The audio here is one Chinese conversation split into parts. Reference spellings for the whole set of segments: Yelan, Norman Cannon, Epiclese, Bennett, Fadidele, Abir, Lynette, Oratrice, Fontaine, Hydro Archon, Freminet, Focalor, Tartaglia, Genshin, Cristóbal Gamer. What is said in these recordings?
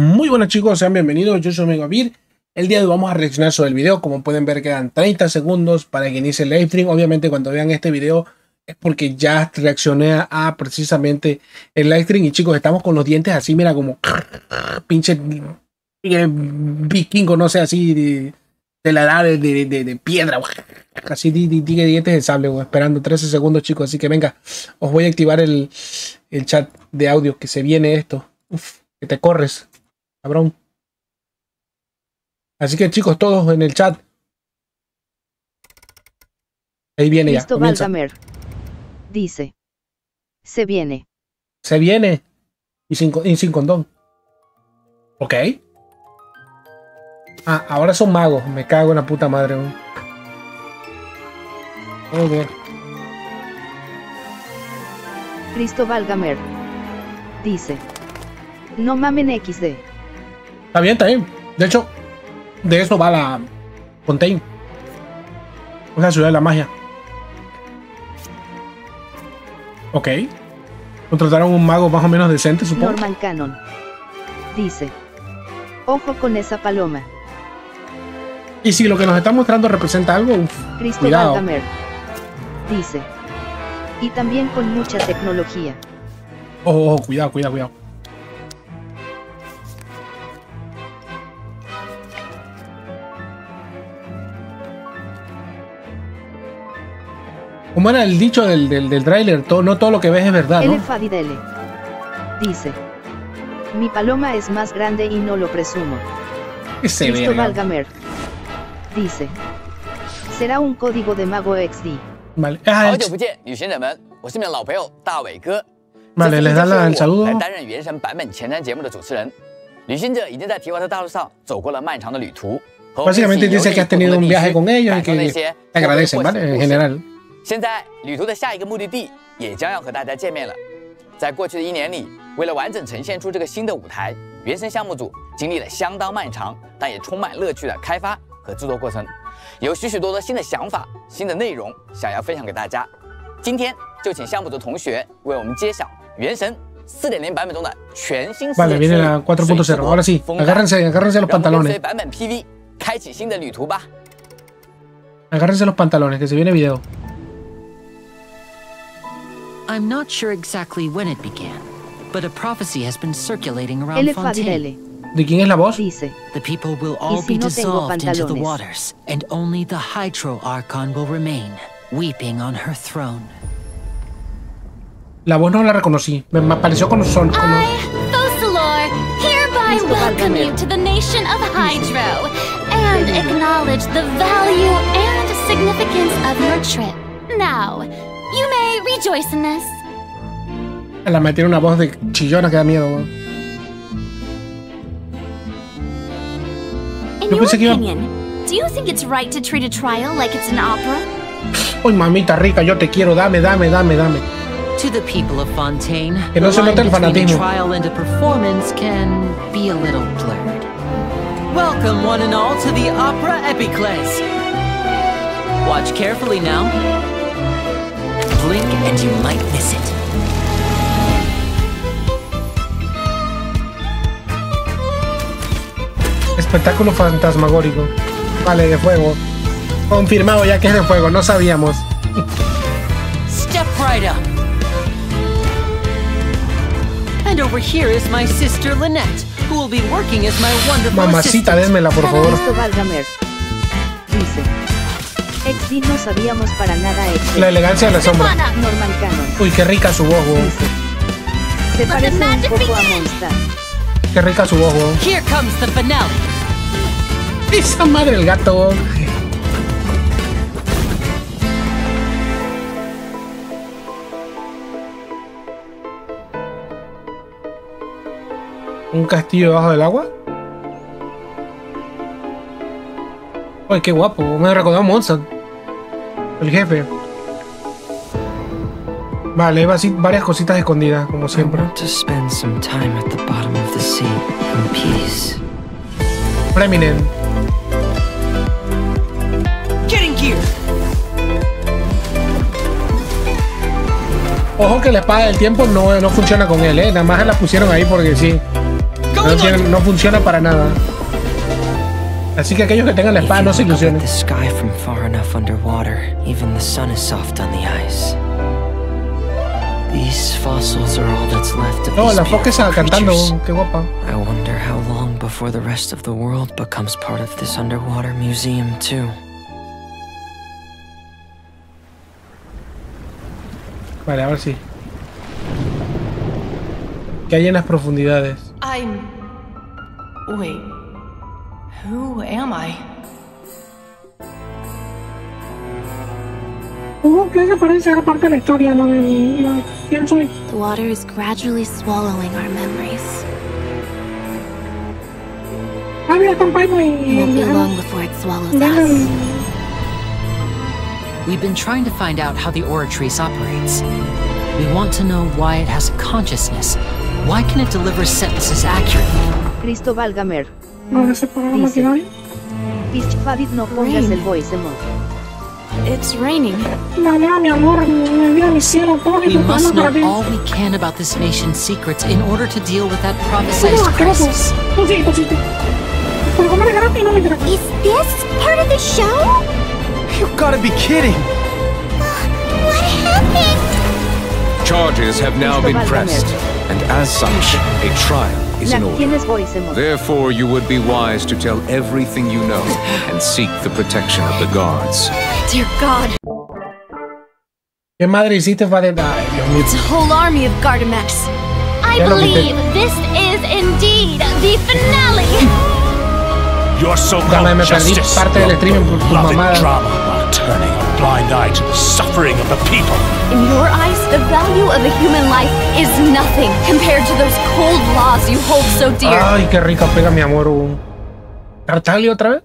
Muy buenas chicos, sean bienvenidos, yo soy mi amigo Abir. El día de hoy vamos a reaccionar sobre el video. Como pueden ver quedan 30 segundos para que inicie el live stream. Obviamente cuando vean este video es porque ya reaccioné a precisamente el live stream. Y chicos, estamos con los dientes así, mira, como pinche vikingo, no sé, así de la edad de piedra, así tiene dientes de sable, esperando 13 segundos chicos. Así que venga, os voy a activar el chat de audio, que se viene esto. Uf, que te corres, cabrón. Así que chicos, todos en el chat. Ahí viene ya. Cristóbal Gamer dice: se viene. Se viene. Y sin condón. Ok. Ah, ahora son magos. Me cago en la puta madre. Okay. Cristóbal Gamer dice: no mamen XD. Está bien, está bien. De hecho, de eso va la Fontaine. Es la ciudad de la magia. Ok. Contrataron un mago más o menos decente, supongo. Norman Cannon dice: ojo con esa paloma. Y si lo que nos está mostrando representa algo, Cristóbal Gamer dice: y también con mucha tecnología. Ojo, ojo, cuidado, cuidado, cuidado. Como era el dicho del tráiler, no todo lo que ves es verdad, ¿no? Fadidele dice: mi paloma es más grande y no lo presumo. Cristóbal Gamer dice: será un código de mago XD. Vale, ah, vale, les da el saludo. Básicamente dice que has tenido un viaje con ellos y que te agradecen, ¿vale? En general. 现在旅途的下一个目的地也将要和大家见面了。在过去的一年里，为了完整呈现出这个新的舞台，原神项目组经历了相当漫长，但也充满乐趣的开发和制作过程，有许许多多新的想法、新的内容想要分享给大家。今天就请项目组同学为我们揭晓原神 4.0 版本中的全新世界之旅。Ahora sí, agárrense los pantalones. 版本 PV 开启新的旅途吧。Agárrense los pantalones, que se viene video. I'm not sure exactly when it began, but a prophecy has been circulating around Fontaine. ¿De quién es la voz? Dice: the people will all be dissolved into the waters, and only the Hydro Archon will remain, weeping on her throne. La voz no la reconocí. Me pareció con son. I, Focalor, hereby welcome you to the nation of Hydro, and acknowledge the value and significance of your trip. Now, you may rejoice in this. La metieron una voz de chillona que da miedo. In your opinion, do you think it's right to treat a trial like it's an opera? Oy, mamita rica, yo te quiero, dame. To the people of Fontaine, que no se note el fanatismo. Trial and a performance can be a little blurred. Welcome one and all to the opera Epiclese. Watch carefully now. Blink and you might miss it. Espectáculo fantasmagórico. Vale, de fuego. Confirmado ya que es de fuego, no sabíamos. Step right up. And over here is my sister Lynette, who will be working as my wonderful mamacita, démela, por favor. XD no sabíamos para nada XD. La elegancia de la sombra. Norman Cannon. Uy, qué rica su voz, güey. Se parece un poco a Monster. Qué rica su voz, güey. Here comes the finale. Esa madre del gato, güey. ¿Un castillo debajo del agua? Uy, qué guapo. Me recordó a Monster, el jefe. Vale, varias cositas escondidas, como siempre. Freminet. Ojo que la espada del tiempo no funciona con él, nada más la pusieron ahí porque sí. No, tiene, no funciona para nada. Así que aquellos que tengan la espada no se ilusionen. No, la foca está cantando, qué guapa. Vale, a ver si. ¿Qué hay en las profundidades? Wait. Who am I? ¿Qué se parece a parte de la historia? ¿No? ¿Quién soy? The water is gradually swallowing our memories. Habla con Paimo y. Won't be long before it swallows us. We've been trying to find out how the Oratrice operates. We want to know why it has a consciousness. Why can it deliver sentences accurately? Cristóbal Gamer. No sé por qué no. Dice, no pongas el voice mode. It's raining. Mamá, mi amor, mi cielo, pobre, we must know all we can about this nation's secrets in order to deal with that prophesized crisis. Is this part of the show? You've got to be kidding. What happened? Charges have now been pressed, and as such, a trial is in order. Therefore, you would be wise to tell everything you know and seek the protection of the guards. Dear God. ¿Qué madre hiciste para dar? It's a whole army of Gardamex. I believe this is indeed the finale. You're so me perdí parte del streaming por tu mamada. While turning a blind eye to the suffering of the people. In your eyes, the value of a human life is nothing compared to those cold laws you hold so dear. Ay, qué rica pega, mi amor. Tartaglia otra vez.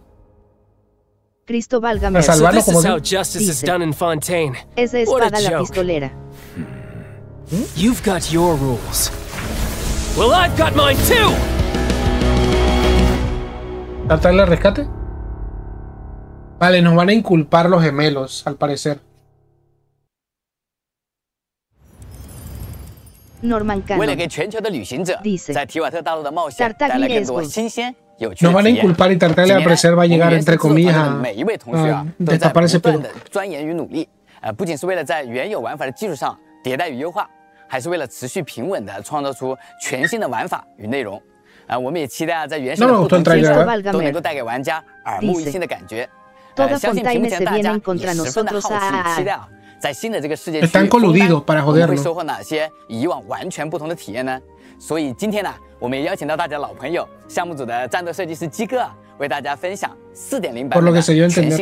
Cristóbal Gamer. So this is how justice is done in Fontaine. Esa espada la pistolera. You've got your rules. Well, I've got mine too. ¿Tartaglia rescate? Vale, nos van a inculpar los gemelos, al parecer. Norman Cannon. Dice. Tartaglia es bueno. Nos van a inculpar y Tartaglia al parecer va a llegar, entre comillas, a destapar ese pelo. No me gustó el trailer. Toda Fontaine se vienen contra nosotros a... Están coludidos para jodernos. Por lo que se dio a entender.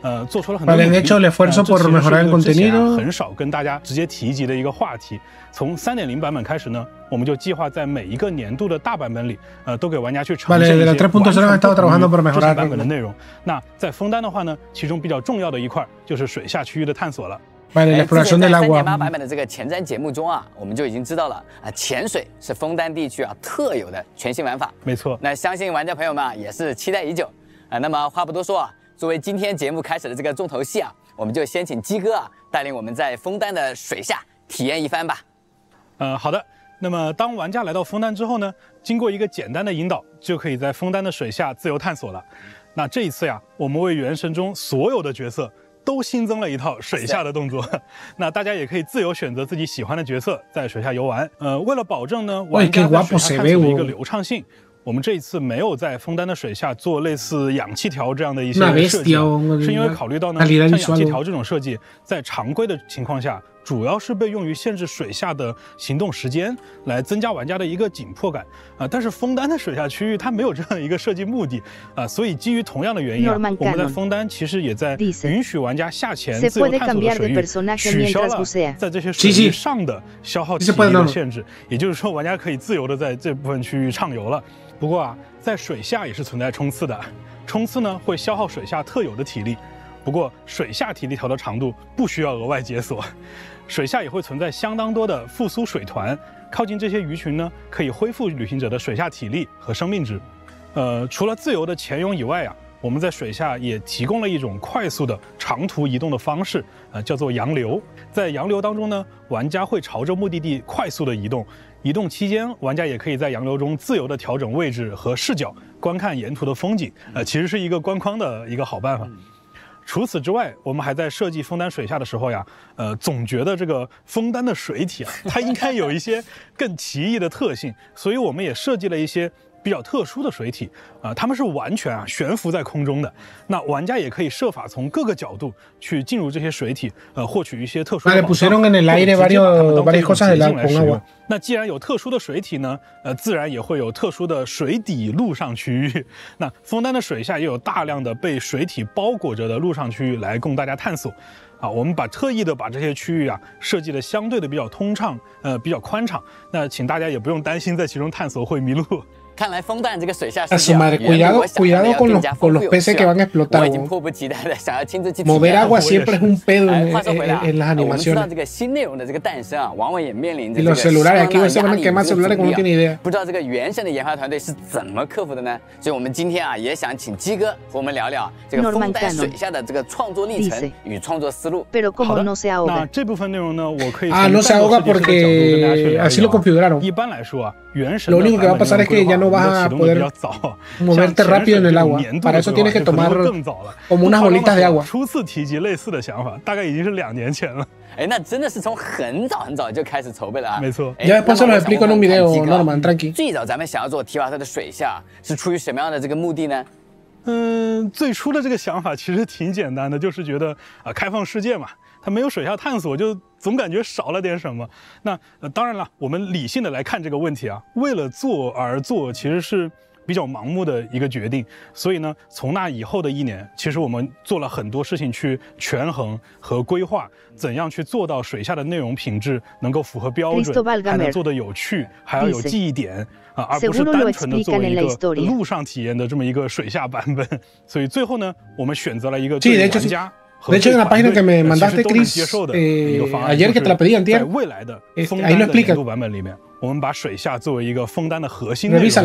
Vale, han hecho el esfuerzo por mejorar el contenido. Vale, de la 3.0 han estado trabajando por mejorar el contenido. Vale, la exploración del agua. Uy, qué guapo se ve, güey. Una bestia, calidad visual. Norman Cannon dice, se puede cambiar de personaje mientras bucea. Sí, se puede, no. 除了自由的潜泳以外啊，我们在水下也提供了一种快速的长途移动的方式，叫做洋流。在洋流当中呢，玩家会朝着目的地快速的移动。移动期间，玩家也可以在洋流中自由的调整位置和视角，观看沿途的风景。其实是一个观光的一个好办法。除此之外，我们还在设计枫丹水下的时候呀，总觉得这个枫丹的水体啊，它应该有一些更奇异的特性，所以我们也设计了一些比较特殊的水体啊，它们是完全悬浮在空中的。那玩家也可以设法从各个角度去进入这些水体，获取一些特殊的宝藏。那既然有特殊的水体呢，自然也会有特殊的水底陆上区域。那枫丹的水下也有大量的被水体包裹着的陆上区域来供大家探索。啊，我们特意的把这些区域啊设计的相对的比较通畅，比较宽敞。那请大家也不用担心在其中探索会迷路。 看来枫丹这个水下世界cuidado con los peces que van a explotar. Mover agua siempre es un pedo en las animaciones. Y los celulares, aquí se van a quemar celulares como no tiene idea. Norman Cannon. Pero como no se ahoga. Ah, no se ahoga porque así lo configuraron. Lo único que va a pasar es que ya no vas a poder moverte rápido en el agua. Para eso tienes que tomar como unas bolitas de agua. Ya después se lo explico en un video, Norman, tranqui. 最初的这个想法其实挺简单的，就是觉得开放世界嘛，它没有水下探索，就总感觉少了点什么。那当然了，我们理性的来看这个问题啊，为了做而做，其实是比较盲目的一个决定。所以呢，从那以后的一年，其实我们做了很多事情去权衡和规划，怎样去做到水下的内容品质能够符合标准，还能做得有趣，还要有记忆点。 而不是单纯的作为一个路上体验的这么一个水下版本，所以最后呢，我们选择了一个对玩家和对团队都能接受的一个方案。就是在未来的枫丹的年度版本里面，我们把水下作为一个枫丹的核心内容之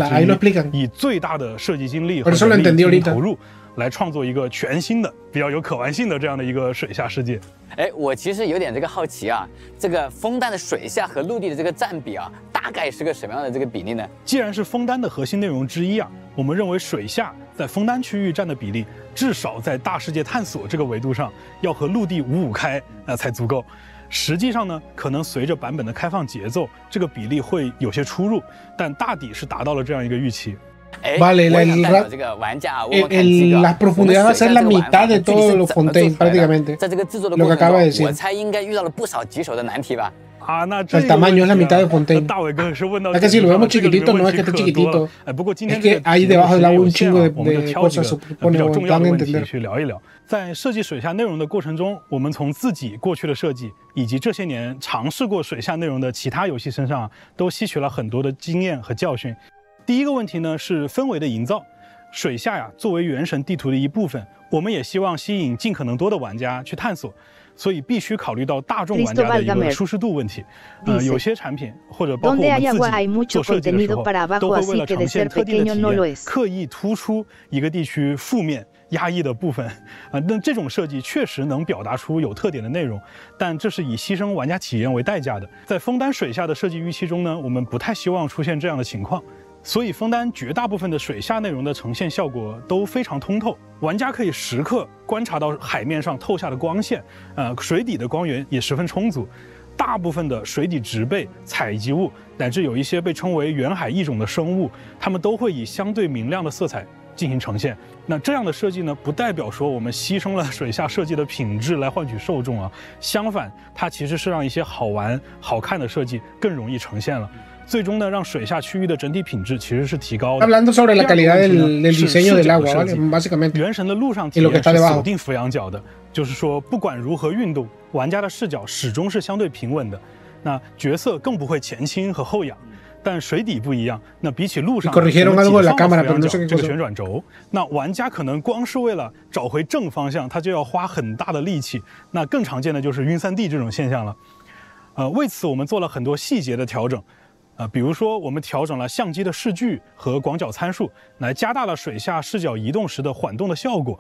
一，以最大的设计精力和人力投入，来创作一个全新的、比较有可玩性的这样的一个水下世界。 哎，我其实有点这个好奇啊，这个枫丹的水下和陆地的这个占比啊，大概是个什么样的这个比例呢？既然是枫丹的核心内容之一啊，我们认为水下在枫丹区域占的比例，至少在大世界探索这个维度上，要和陆地五五开才足够。实际上呢，可能随着版本的开放节奏，这个比例会有些出入，但大抵是达到了这样一个预期。 Vale, la profundidad va a ser la mitad de todo lo Fontaine, prácticamente. Lo que acaba de decir. El tamaño es la mitad de Fontaine. Es que si lo vemos chiquitito, no es que esté chiquitito. Es que hay debajo del agua un chingo de cosas, supongo, que van a entender. 在设计水下内容的过程中，我们从自己过去的设计，以及这些年尝试过水下内容的其他游戏身上，都吸取了很多的经验和教训。 第一个问题呢是氛围的营造，水下呀作为原神地图的一部分，我们也希望吸引尽可能多的玩家去探索，所以必须考虑到大众玩家的一个舒适度问题。有些产品或者包括我们自己做设计的时候，都会为了呈现特定的体验，刻意突出一个地区负面压抑的部分。那这种设计确实能表达出有特点的内容，但这是以牺牲玩家体验为代价的。在枫丹水下的设计预期中呢，我们不太希望出现这样的情况。 所以，枫丹绝大部分的水下内容的呈现效果都非常通透，玩家可以时刻观察到海面上透下的光线，水底的光源也十分充足。大部分的水底植被、采集物，乃至有一些被称为远海异种的生物，它们都会以相对明亮的色彩进行呈现。那这样的设计呢，不代表说我们牺牲了水下设计的品质来换取受众啊，相反，它其实是让一些好玩、好看的设计更容易呈现了。 最终呢，让水下区域的整体品质其实是提高的。Hablando sobre la calidad del diseño del agua, ¿vale? Básicamente. 原神的路上体验是锁定俯仰角的，就是说不管如何运动，玩家的视角始终是相对平稳的，那角色更不会前倾和后仰。但水底不一样，那比起路上我们解放了俯仰角这个旋转轴，那玩家可能光是为了找回正方向，他就要花很大的力气。那更常见的就是晕3D这种现象了。为此我们做了很多细节的调整。比如说我们调整了相机的视距和广角参数，来加大了水下视角移动时的缓动的效果。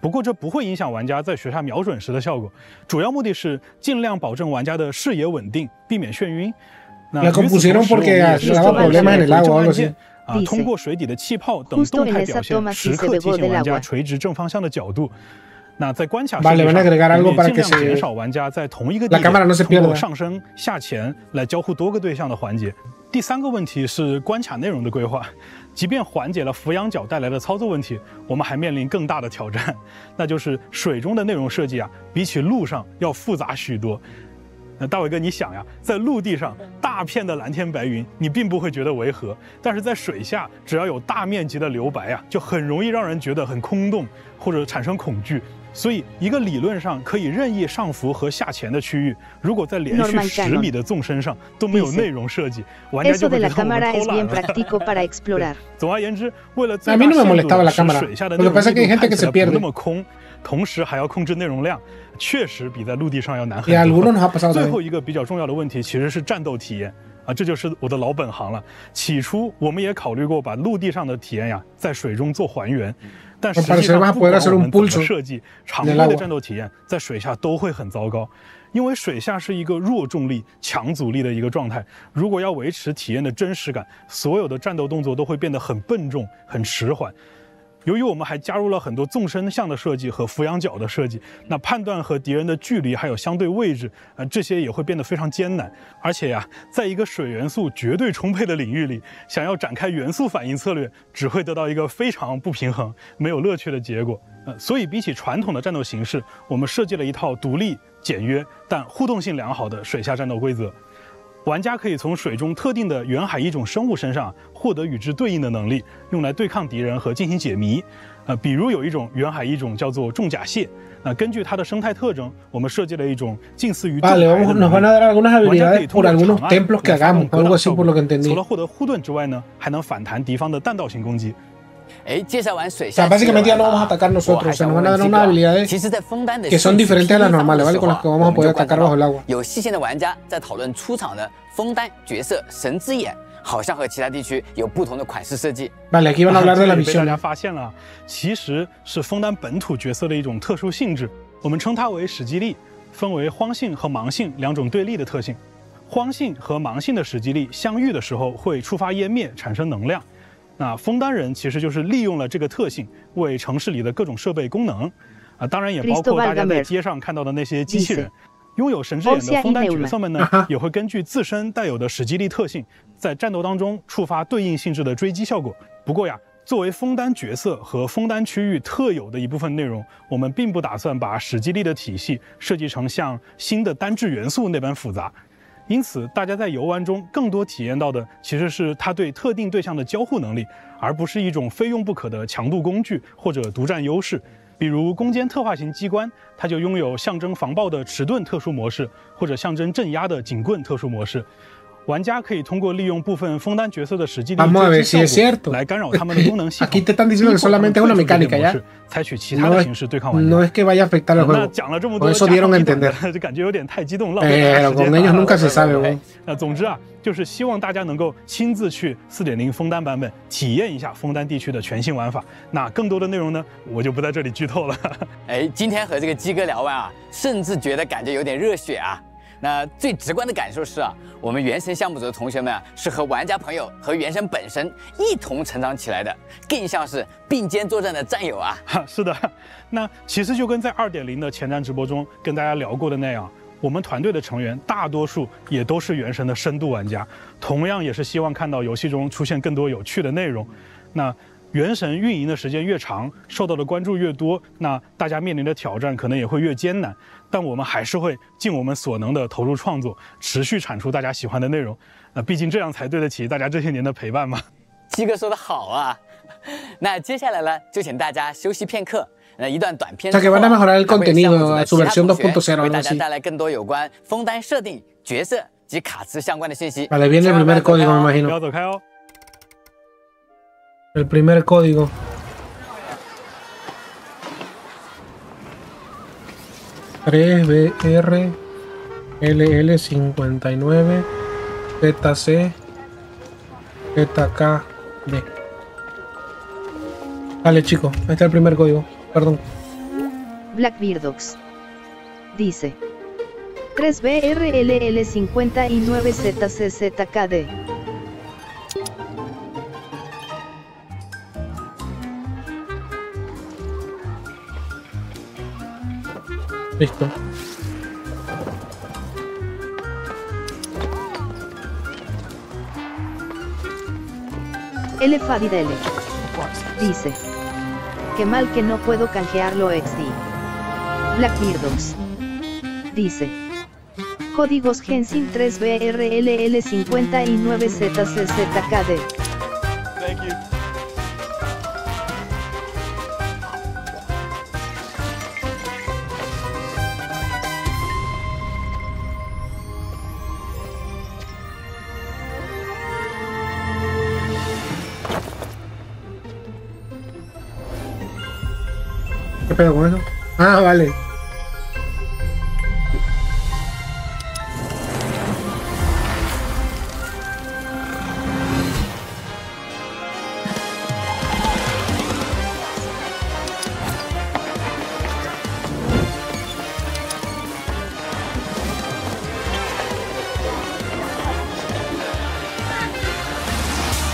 不过这不会影响玩家在水下瞄准时的效果，主要目的是尽量保证玩家的视野稳定，避免眩晕。那通过水底的气泡等动态表现，时刻提醒玩家垂直正方向的角度。 那在关卡上，尽量减少玩家在同一个地点通过上升、下潜来交互多个对象的环节。第三个问题是关卡内容的规划，即便缓解了俯仰角带来的操作问题，我们还面临更大的挑战，那就是水中的内容设计啊，比起陆上要复杂许多。那大伟哥，你想呀，在陆地上大片的蓝天白云，你并不会觉得违和，但是在水下，只要有大面积的留白啊，就很容易让人觉得很空洞或者产生恐惧。 所以，一个理论上可以任意上浮和下潜的区域，如果在连续10米的纵深上都没有内容设计，玩家就会偷懒。总而言之，为了最大限度使水下的内容看起来不那么空，同时还要控制内容量，确实比在陆地上要难很多。最后一个比较重要的问题其实是战斗体验。 啊，这就是我的老本行了。起初我们也考虑过把陆地上的体验呀，在水中做还原，但实际上不管我们怎么设计，常规的战斗体验在水下都会很糟糕，因为水下是一个弱重力、强阻力的一个状态。如果要维持体验的真实感，所有的战斗动作都会变得很笨重、很迟缓。 由于我们还加入了很多纵深向的设计和俯仰角的设计，那判断和敌人的距离还有相对位置，这些也会变得非常艰难。而且呀，在一个水元素绝对充沛的领域里，想要展开元素反应策略，只会得到一个非常不平衡、没有乐趣的结果。所以比起传统的战斗形式，我们设计了一套独立、简约但互动性良好的水下战斗规则。 玩家可以从水中特定的远海一种生物身上获得与之对应的能力，用来对抗敌人和进行解谜。比如有一种远海一种叫做重甲蟹，根据它的生态特征，我们设计了一种近似于重甲的能力。玩家可以通过长按来发动格挡效果，除了获得护盾之外呢，还能反弹敌方的弹道性攻击。 介绍完水下，其实，在枫丹的有细心的玩家在讨论出场的枫丹角色神之眼，好像和其他地区有不同的款式设计。被大家发现了，其实是枫丹本土角色的一种特殊性质，我们称它为史基力，分为荒性和盲性两种对立的特性。荒性和盲性的史基力相遇的时候，会触发湮灭，产生能量。 那枫丹人其实就是利用了这个特性，为城市里的各种设备功能，当然也包括大家在街上看到的那些机器人。拥有神之眼的枫丹角色们呢，也会根据自身带有的史基力特性，在战斗当中触发对应性质的追击效果。不过呀，作为枫丹角色和枫丹区域特有的一部分内容，我们并不打算把史基力的体系设计成像新的单质元素那般复杂。 因此，大家在游玩中更多体验到的其实是它对特定对象的交互能力，而不是一种非用不可的强度工具或者独占优势。比如攻坚特化型机关，它就拥有象征防爆的迟钝特殊模式，或者象征镇压的警棍特殊模式。玩家可以通过利用部分枫丹角色的史基力来干扰他们的功能系统，采取其他的形式对抗玩家。那讲了这么多，就感觉有点太激动，浪费了时间。总之啊，就是希望大家能够亲自去 4.0 枫丹版本体验一下枫丹地区的全新玩法。那更多的内容呢，我就不在这里剧透了。哎，今天和这个鸡哥聊完啊，甚至觉得感觉有点热血啊。 那最直观的感受是啊，我们原神项目组的同学们啊，是和玩家朋友和原神本身一同成长起来的，更像是并肩作战的战友啊。是的，那其实就跟在 2.0 的前瞻直播中跟大家聊过的那样，我们团队的成员大多数也都是原神的深度玩家，同样也是希望看到游戏中出现更多有趣的内容。那 原神运营的时间越长，受到的关注越多，那大家面临的挑战可能也会越艰难。但我们还是会尽我们所能的投入创作，持续产出大家喜欢的内容。毕竟这样才对得起大家这些年的陪伴嘛。鸡哥说的好啊，那接下来呢，就请大家休息片刻。 一段短片，为大家带来更多有关枫丹设定、角色及卡池相关的信息。不要走开哦。 El primer código. BR LL 59 ZC ZKB. Vale, chicos, ahí está el primer código. Perdón. Blackbirdox dice 3BRLL59ZCZKD. Listo. L. Fabidele dice: qué mal que no puedo canjearlo XD. Blackbirdox dice: códigos Gensin 3BRLL59ZCZKD. Thank you. ¿Qué pedo con eso? Ah, vale.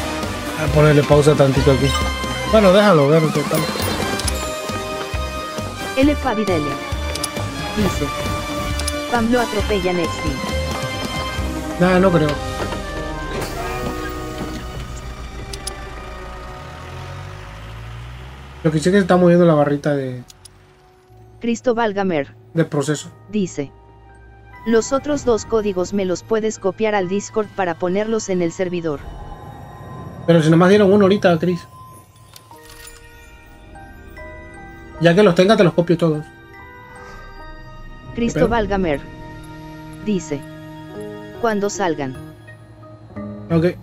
Voy a ponerle pausa tantito aquí. Bueno, déjalo ver total. L. Favidelia dice: Pam lo atropella Nexty. Nah, no creo. Lo que sí que está moviendo la barrita de... Cristóbal Gamer del proceso. Dice: los otros dos códigos me los puedes copiar al Discord para ponerlos en el servidor. Pero si nomás dieron uno ahorita, Cris. Ya que los tenga, te los copio todos. Cristóbal Gamer dice: cuando salgan. Ok.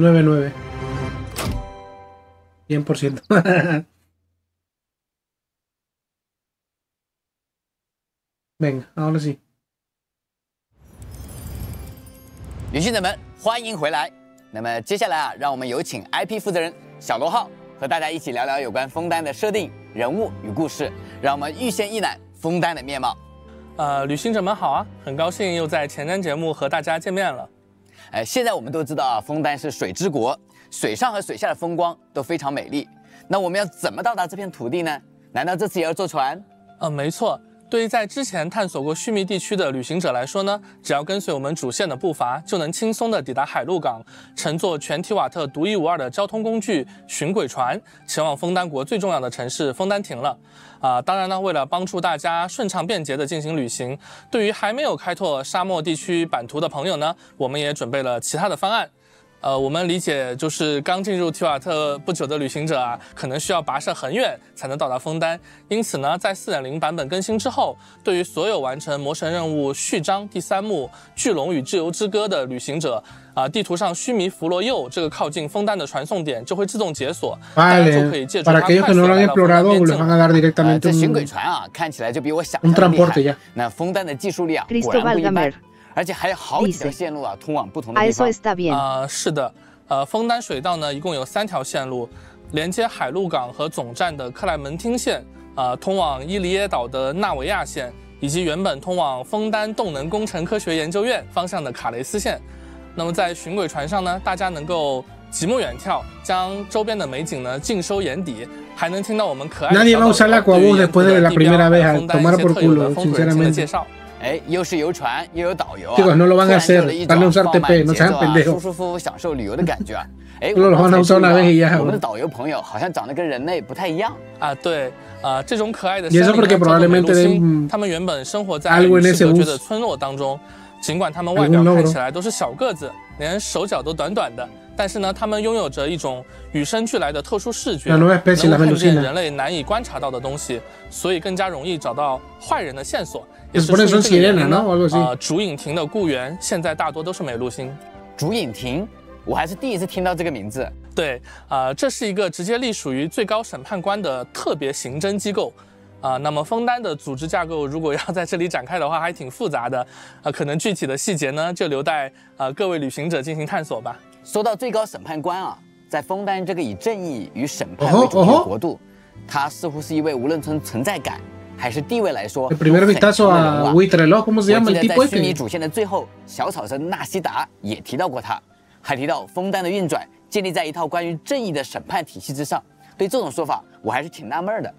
$9.9 100%. Venga, ahora sí. 旅行者们，欢迎回来。那么接下来啊，让我们有请 IP 负责人小罗浩和大家一起聊聊有关枫丹的设定、人物与故事，让我们预先一览枫丹的面貌。旅行者们好啊，很高兴又在前瞻节目和大家见面了。 哎，现在我们都知道啊，枫丹是水之国，水上和水下的风光都非常美丽。那我们要怎么到达这片土地呢？难道这次也要坐船？没错。对于在之前探索过须弥地区的旅行者来说呢，只要跟随我们主线的步伐，就能轻松地抵达海陆港，乘坐全提瓦特独一无二的交通工具巡轨船，前往枫丹国最重要的城市枫丹亭了。 当然呢，为了帮助大家顺畅便捷地进行旅行，对于还没有开拓沙漠地区版图的朋友呢，我们也准备了其他的方案。我们理解就是刚进入提瓦特不久的旅行者啊，可能需要跋涉很远才能到达枫丹，因此呢，在 4.0 版本更新之后，对于所有完成魔神任务序章第3幕《巨龙与自由之歌》的旅行者。 地图上须弥弗罗右这个靠近枫丹的传送点就会自动解锁，大家就可以借助它快速来到边境。这巡轨船啊，看起来就比我想象的厉害。那枫丹的技术力啊，果然不一般，而且还有好几条线路啊，通往不同的地方。是的，枫丹水道呢，一共有3条线路，连接海陆港和总站的克莱门汀线，通往伊犁耶岛的纳维亚线，以及原本通往枫丹动能工程科学研究院方向的卡雷斯线。 那么在巡轨船上呢，大家能够极目远眺，将周边的美景呢尽收眼底，还能听到我们可爱的小狗对于沿途的地标、枫丹一些特有的风土人情的介绍。哎，又是游船又有导游啊，chicos, no lo van a hacer, van a usar TP, no sean pendejos. 舒舒服服享受旅游的感觉啊。哎，我们的导游朋友好像长得跟人类不太一样啊。对，啊，这种可爱的森林中的美露星，他们原本生活在与世隔绝的村落当中，尽管他们外表看起来都是小个子，连手脚都短短的。 但是呢，他们拥有着一种与生俱来的特殊视觉，能看见人类难以观察到的东西，所以更加容易找到坏人的线索。也是说这个呢，竹影亭的雇员现在大多都是美露星。竹影亭，我还是第一次听到这个名字。对，这是一个直接隶属于最高审判官的特别刑侦机构。 啊，那么枫丹的组织架构如果要在这里展开的话，还挺复杂的，可能具体的细节呢，就留待各位旅行者进行探索吧。说到最高审判官啊，在枫丹这个以正义与审判为主题的国度，他似乎是一位无论从存在感还是地位来说，很有名的人物啊。我记得在虚拟主线的最后，小草神纳西达也提到过他，还提到枫丹的运转建立在一套关于正义的审判体系之上。对这种说法，我还是挺纳闷的。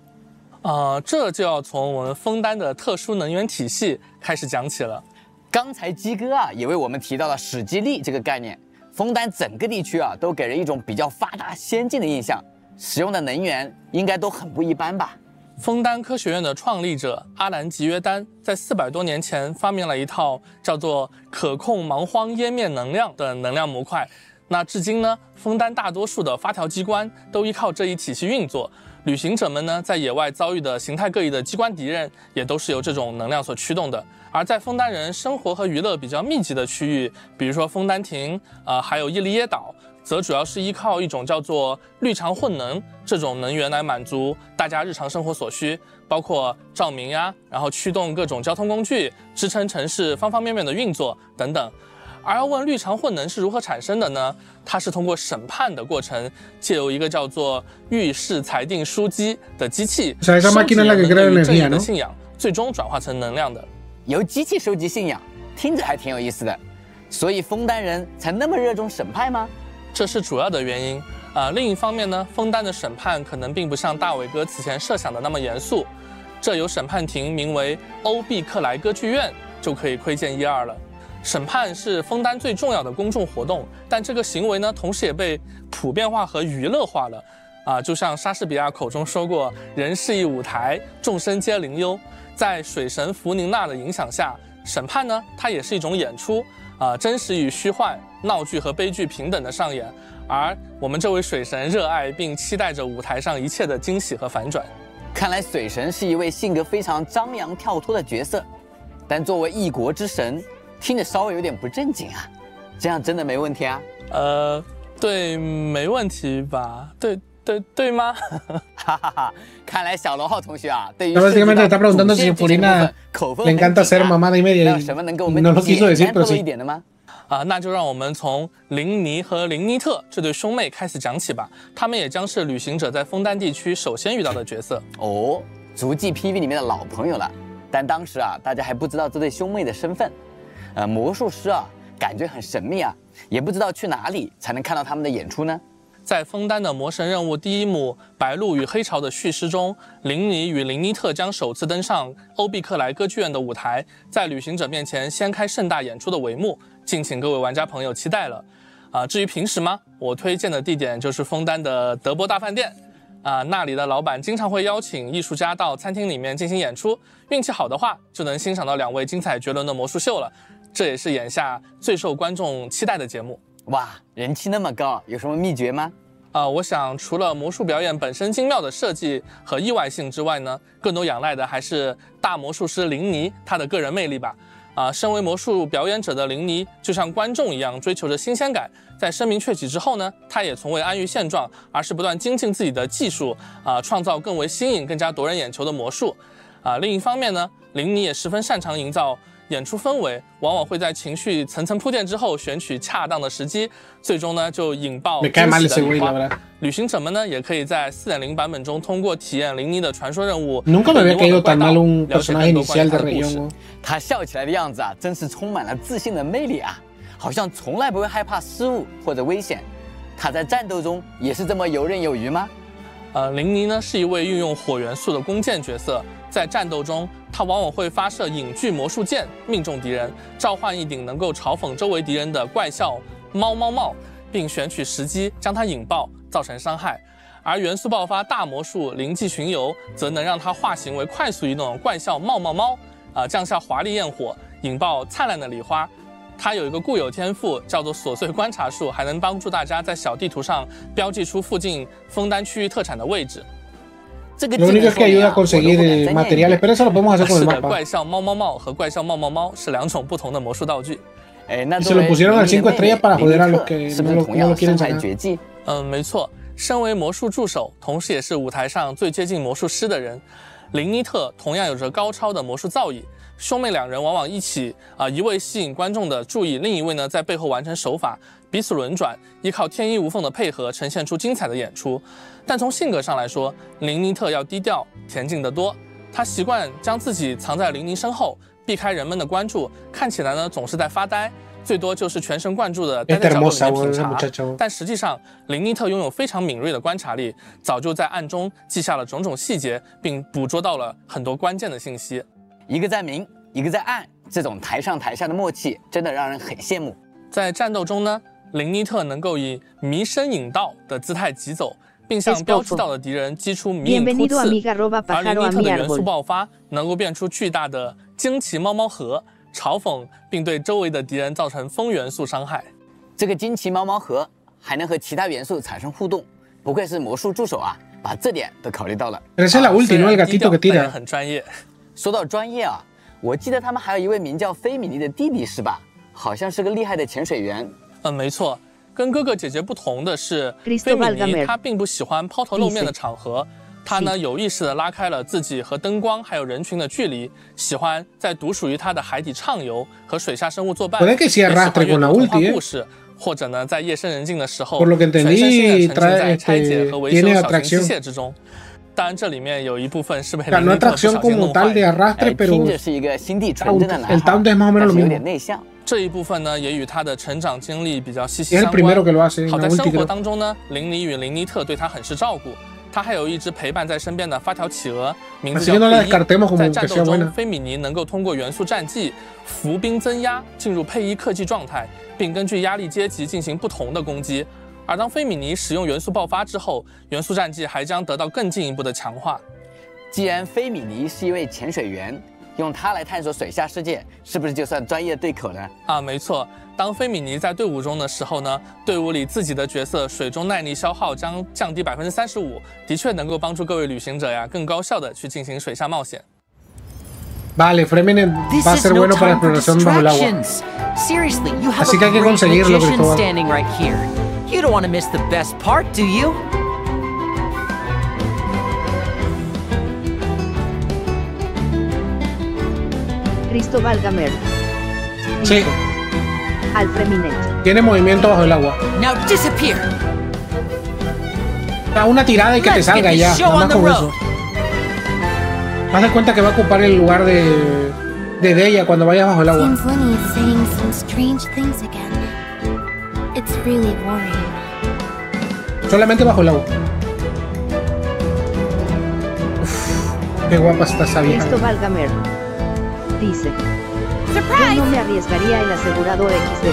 这就要从我们枫丹的特殊能源体系开始讲起了。刚才鸡哥啊也为我们提到了史基利这个概念，枫丹整个地区啊都给人一种比较发达先进的印象，使用的能源应该都很不一般吧。枫丹科学院的创立者阿兰吉约丹在400多年前发明了一套叫做可控盲荒湮灭能量的能量模块，那至今呢，枫丹大多数的发条机关都依靠这一体系运作。 旅行者们呢，在野外遭遇的形态各异的机关敌人，也都是由这种能量所驱动的。而在枫丹人生活和娱乐比较密集的区域，比如说枫丹亭，还有伊利耶岛，则主要是依靠一种叫做绿常混能这种能源来满足大家日常生活所需，包括照明呀，然后驱动各种交通工具，支撑城市方方面面的运作等等。 而要问绿常混能是如何产生的呢？它是通过审判的过程，借由一个叫做预示裁定书机的机器收集人们对于正义的信仰，最终转化成能量的。由机器收集信仰，听着还挺有意思的。所以枫丹人才那么热衷审判吗？这是主要的原因。另一方面呢，枫丹的审判可能并不像大伟哥此前设想的那么严肃。这由审判庭名为欧毕克莱歌剧院就可以窥见一二了。 审判是枫丹最重要的公众活动，但这个行为呢，同时也被普遍化和娱乐化了。就像莎士比亚口中说过：“人是一舞台，众生皆灵幽。”在水神弗宁娜的影响下，审判呢，它也是一种演出，真实与虚幻、闹剧和悲剧平等的上演。而我们这位水神热爱并期待着舞台上一切的惊喜和反转。看来水神是一位性格非常张扬跳脱的角色，但作为一国之神。 听着稍微有点不正经啊，这样真的没问题啊？对，没问题吧？对吗？哈哈哈！看来小罗浩同学啊，对于这个口风很紧啊，有什么能给我们简单一点的吗？那就让我们从林尼和林尼特这对兄妹开始讲起吧。他们也将是旅行者在枫丹地区首先遇到的角色哦，足迹 PV 里面的老朋友了。但当时啊，大家还不知道这对兄妹的身份。 魔术师啊，感觉很神秘啊，也不知道去哪里才能看到他们的演出呢。在枫丹的魔神任务第一幕《白鹭与黑潮》的叙事中，林尼与林尼特将首次登上欧毕克莱歌剧院的舞台，在旅行者面前掀开盛大演出的帷幕，敬请各位玩家朋友期待了。至于平时嘛，我推荐的地点就是枫丹的德波大饭店。 那里的老板经常会邀请艺术家到餐厅里面进行演出，运气好的话就能欣赏到2位精彩绝伦的魔术秀了。这也是眼下最受观众期待的节目。哇，人气那么高，有什么秘诀吗？我想除了魔术表演本身精妙的设计和意外性之外呢，更多仰赖的还是大魔术师林尼他的个人魅力吧。身为魔术表演者的林尼，就像观众一样追求着新鲜感。 在声名鹊起之后呢，他也从未安于现状，而是不断精进自己的技术，创造更为新颖、更加夺人眼球的魔术。另一方面呢，林尼也十分擅长营造演出氛围，往往会在情绪层层铺垫之后，选取恰当的时机，最终呢就引爆惊喜的火花。旅行者们呢，也可以在 4.0 版本中通过体验林尼的传说任务，了解更多关于他的故事。他笑起来的样子啊，真是充满了自信的魅力啊！ 好像从来不会害怕失误或者危险，他在战斗中也是这么游刃有余吗？林尼呢是一位运用火元素的弓箭角色，在战斗中它往往会发射影剧魔术剑命中敌人，召唤一顶能够嘲讽周围敌人的怪笑猫猫帽，并选取时机将它引爆，造成伤害。而元素爆发大魔术灵迹巡游，则能让它化形为快速移动怪笑冒冒猫，降下华丽焰火，引爆灿烂的礼花。 它有一个固有天赋，叫做琐碎观察术，还能帮助大家在小地图上标记出附近枫丹区域特产的位置。Lo único es que ayuda a conseguir materiales, pero eso lo podemos hacer con el mapa. 怪笑猫猫帽和怪笑冒冒猫是两种不同的魔术道具。Se lo pusieron al 5 estrellas para joder a los que no lo quieren sacar. 没错。身为魔术助手，同时也是舞台上最接近魔术师的人，林妮特同样有着高超的魔术造诣。 兄妹两人往往一起一位吸引观众的注意，另一位呢在背后完成手法，彼此轮转，依靠天衣无缝的配合，呈现出精彩的演出。但从性格上来说，林妮特要低调恬静得多。她习惯将自己藏在林妮身后，避开人们的关注，看起来呢总是在发呆，最多就是全神贯注的待在角落里面品茶。但实际上，林妮特拥有非常敏锐的观察力，早就在暗中记下了种种细节，并捕捉到了很多关键的信息。 一个在明，一个在暗，这种台上台下的默契真的让人很羡慕。在战斗中呢，林妮特能够以迷身引道的姿态疾走，并向标志到的敌人击出迷影突刺。而林妮特的元素爆发能够变出巨大的惊奇猫猫核，嘲讽并对周围的敌人造成风元素伤害。这个惊奇猫猫核还能和其他元素产生互动，不愧是魔术助手啊，把这点都考虑到了。虽然很专业。 说到专业啊，我记得他们还有一位名叫菲米利的弟弟是吧？好像是个厉害的潜水员。没错。跟哥哥姐姐不同的是，菲米利他并不喜欢抛头露面的场合，他呢有意识地拉开了自己和灯光还有人群的距离，喜欢在独属于他的海底畅游，和水下生物作伴，喜欢阅读童话故事，或者呢在夜深人静的时候，全身心地沉浸在拆解和维修小型机械之中。 当然，这里面有一部分是被林妮特小心弄坏的。听着是一个心地纯真的男孩，但是有点内向。这一部分呢，也与他的成长经历比较息息相关。好在生活当中呢，林妮与林妮特对他很是照顾。他还有一只陪伴在身边的发条企鹅，名字叫佩伊。在战斗中，菲米尼能够通过元素战绩伏兵增压，进入佩伊克技状态，并根据压力阶级进行不同的攻击。 而当菲米尼使用元素爆发之后，元素战绩还将得到更进一步的强化。既然菲米尼是一位潜水员，用它来探索水下世界，是不是就算专业对口呢？啊，没错。当菲米尼在队伍中的时候呢，队伍里自己的角色水中耐力消耗将降低 35%， 的确能够帮助各位旅行者呀更高效的去进行水下冒险。Vale, Freminet va a ser bueno para exploración bajo el agua. Así que hay que conseguirlo, Cristóbal. You don't want to miss the best part, do you? Cristóbal Gamer. Sí. Al Freminet. Tiene movimiento bajo el agua. Now disappear. Da una tirada y que te salga ya. Nada más con eso. Haz de cuenta que va a ocupar el lugar de ella cuando vayas bajo el agua. It's really boring. Solamente bajo el agua. Uf, qué guapa está esa vieja. Cristóbal Gamer dice: Surprise! Yo no me arriesgaría el asegurado XD.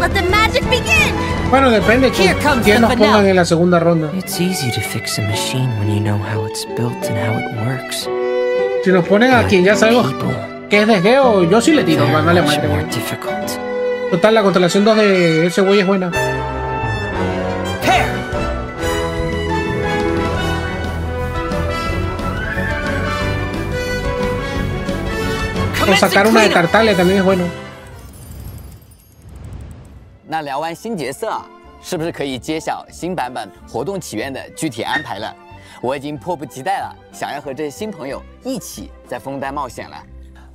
Let the magic begin. Bueno, depende quién nos pongan en la segunda ronda. It's easy to fix a machine when you know how it's built and how it works. Si nos ponen a quien ya sabemos. ¿Qué es desgueo? Yo sí le tiro, no le maté. Total, la constelación 2 de ese güey es buena. O sacar una de Tartaglia también es bueno. 那聊完新角色，是不是可以揭晓新版本活动起源的具体安排了？我已经迫不及待了，想要和这些新朋友一起在枫丹冒险了。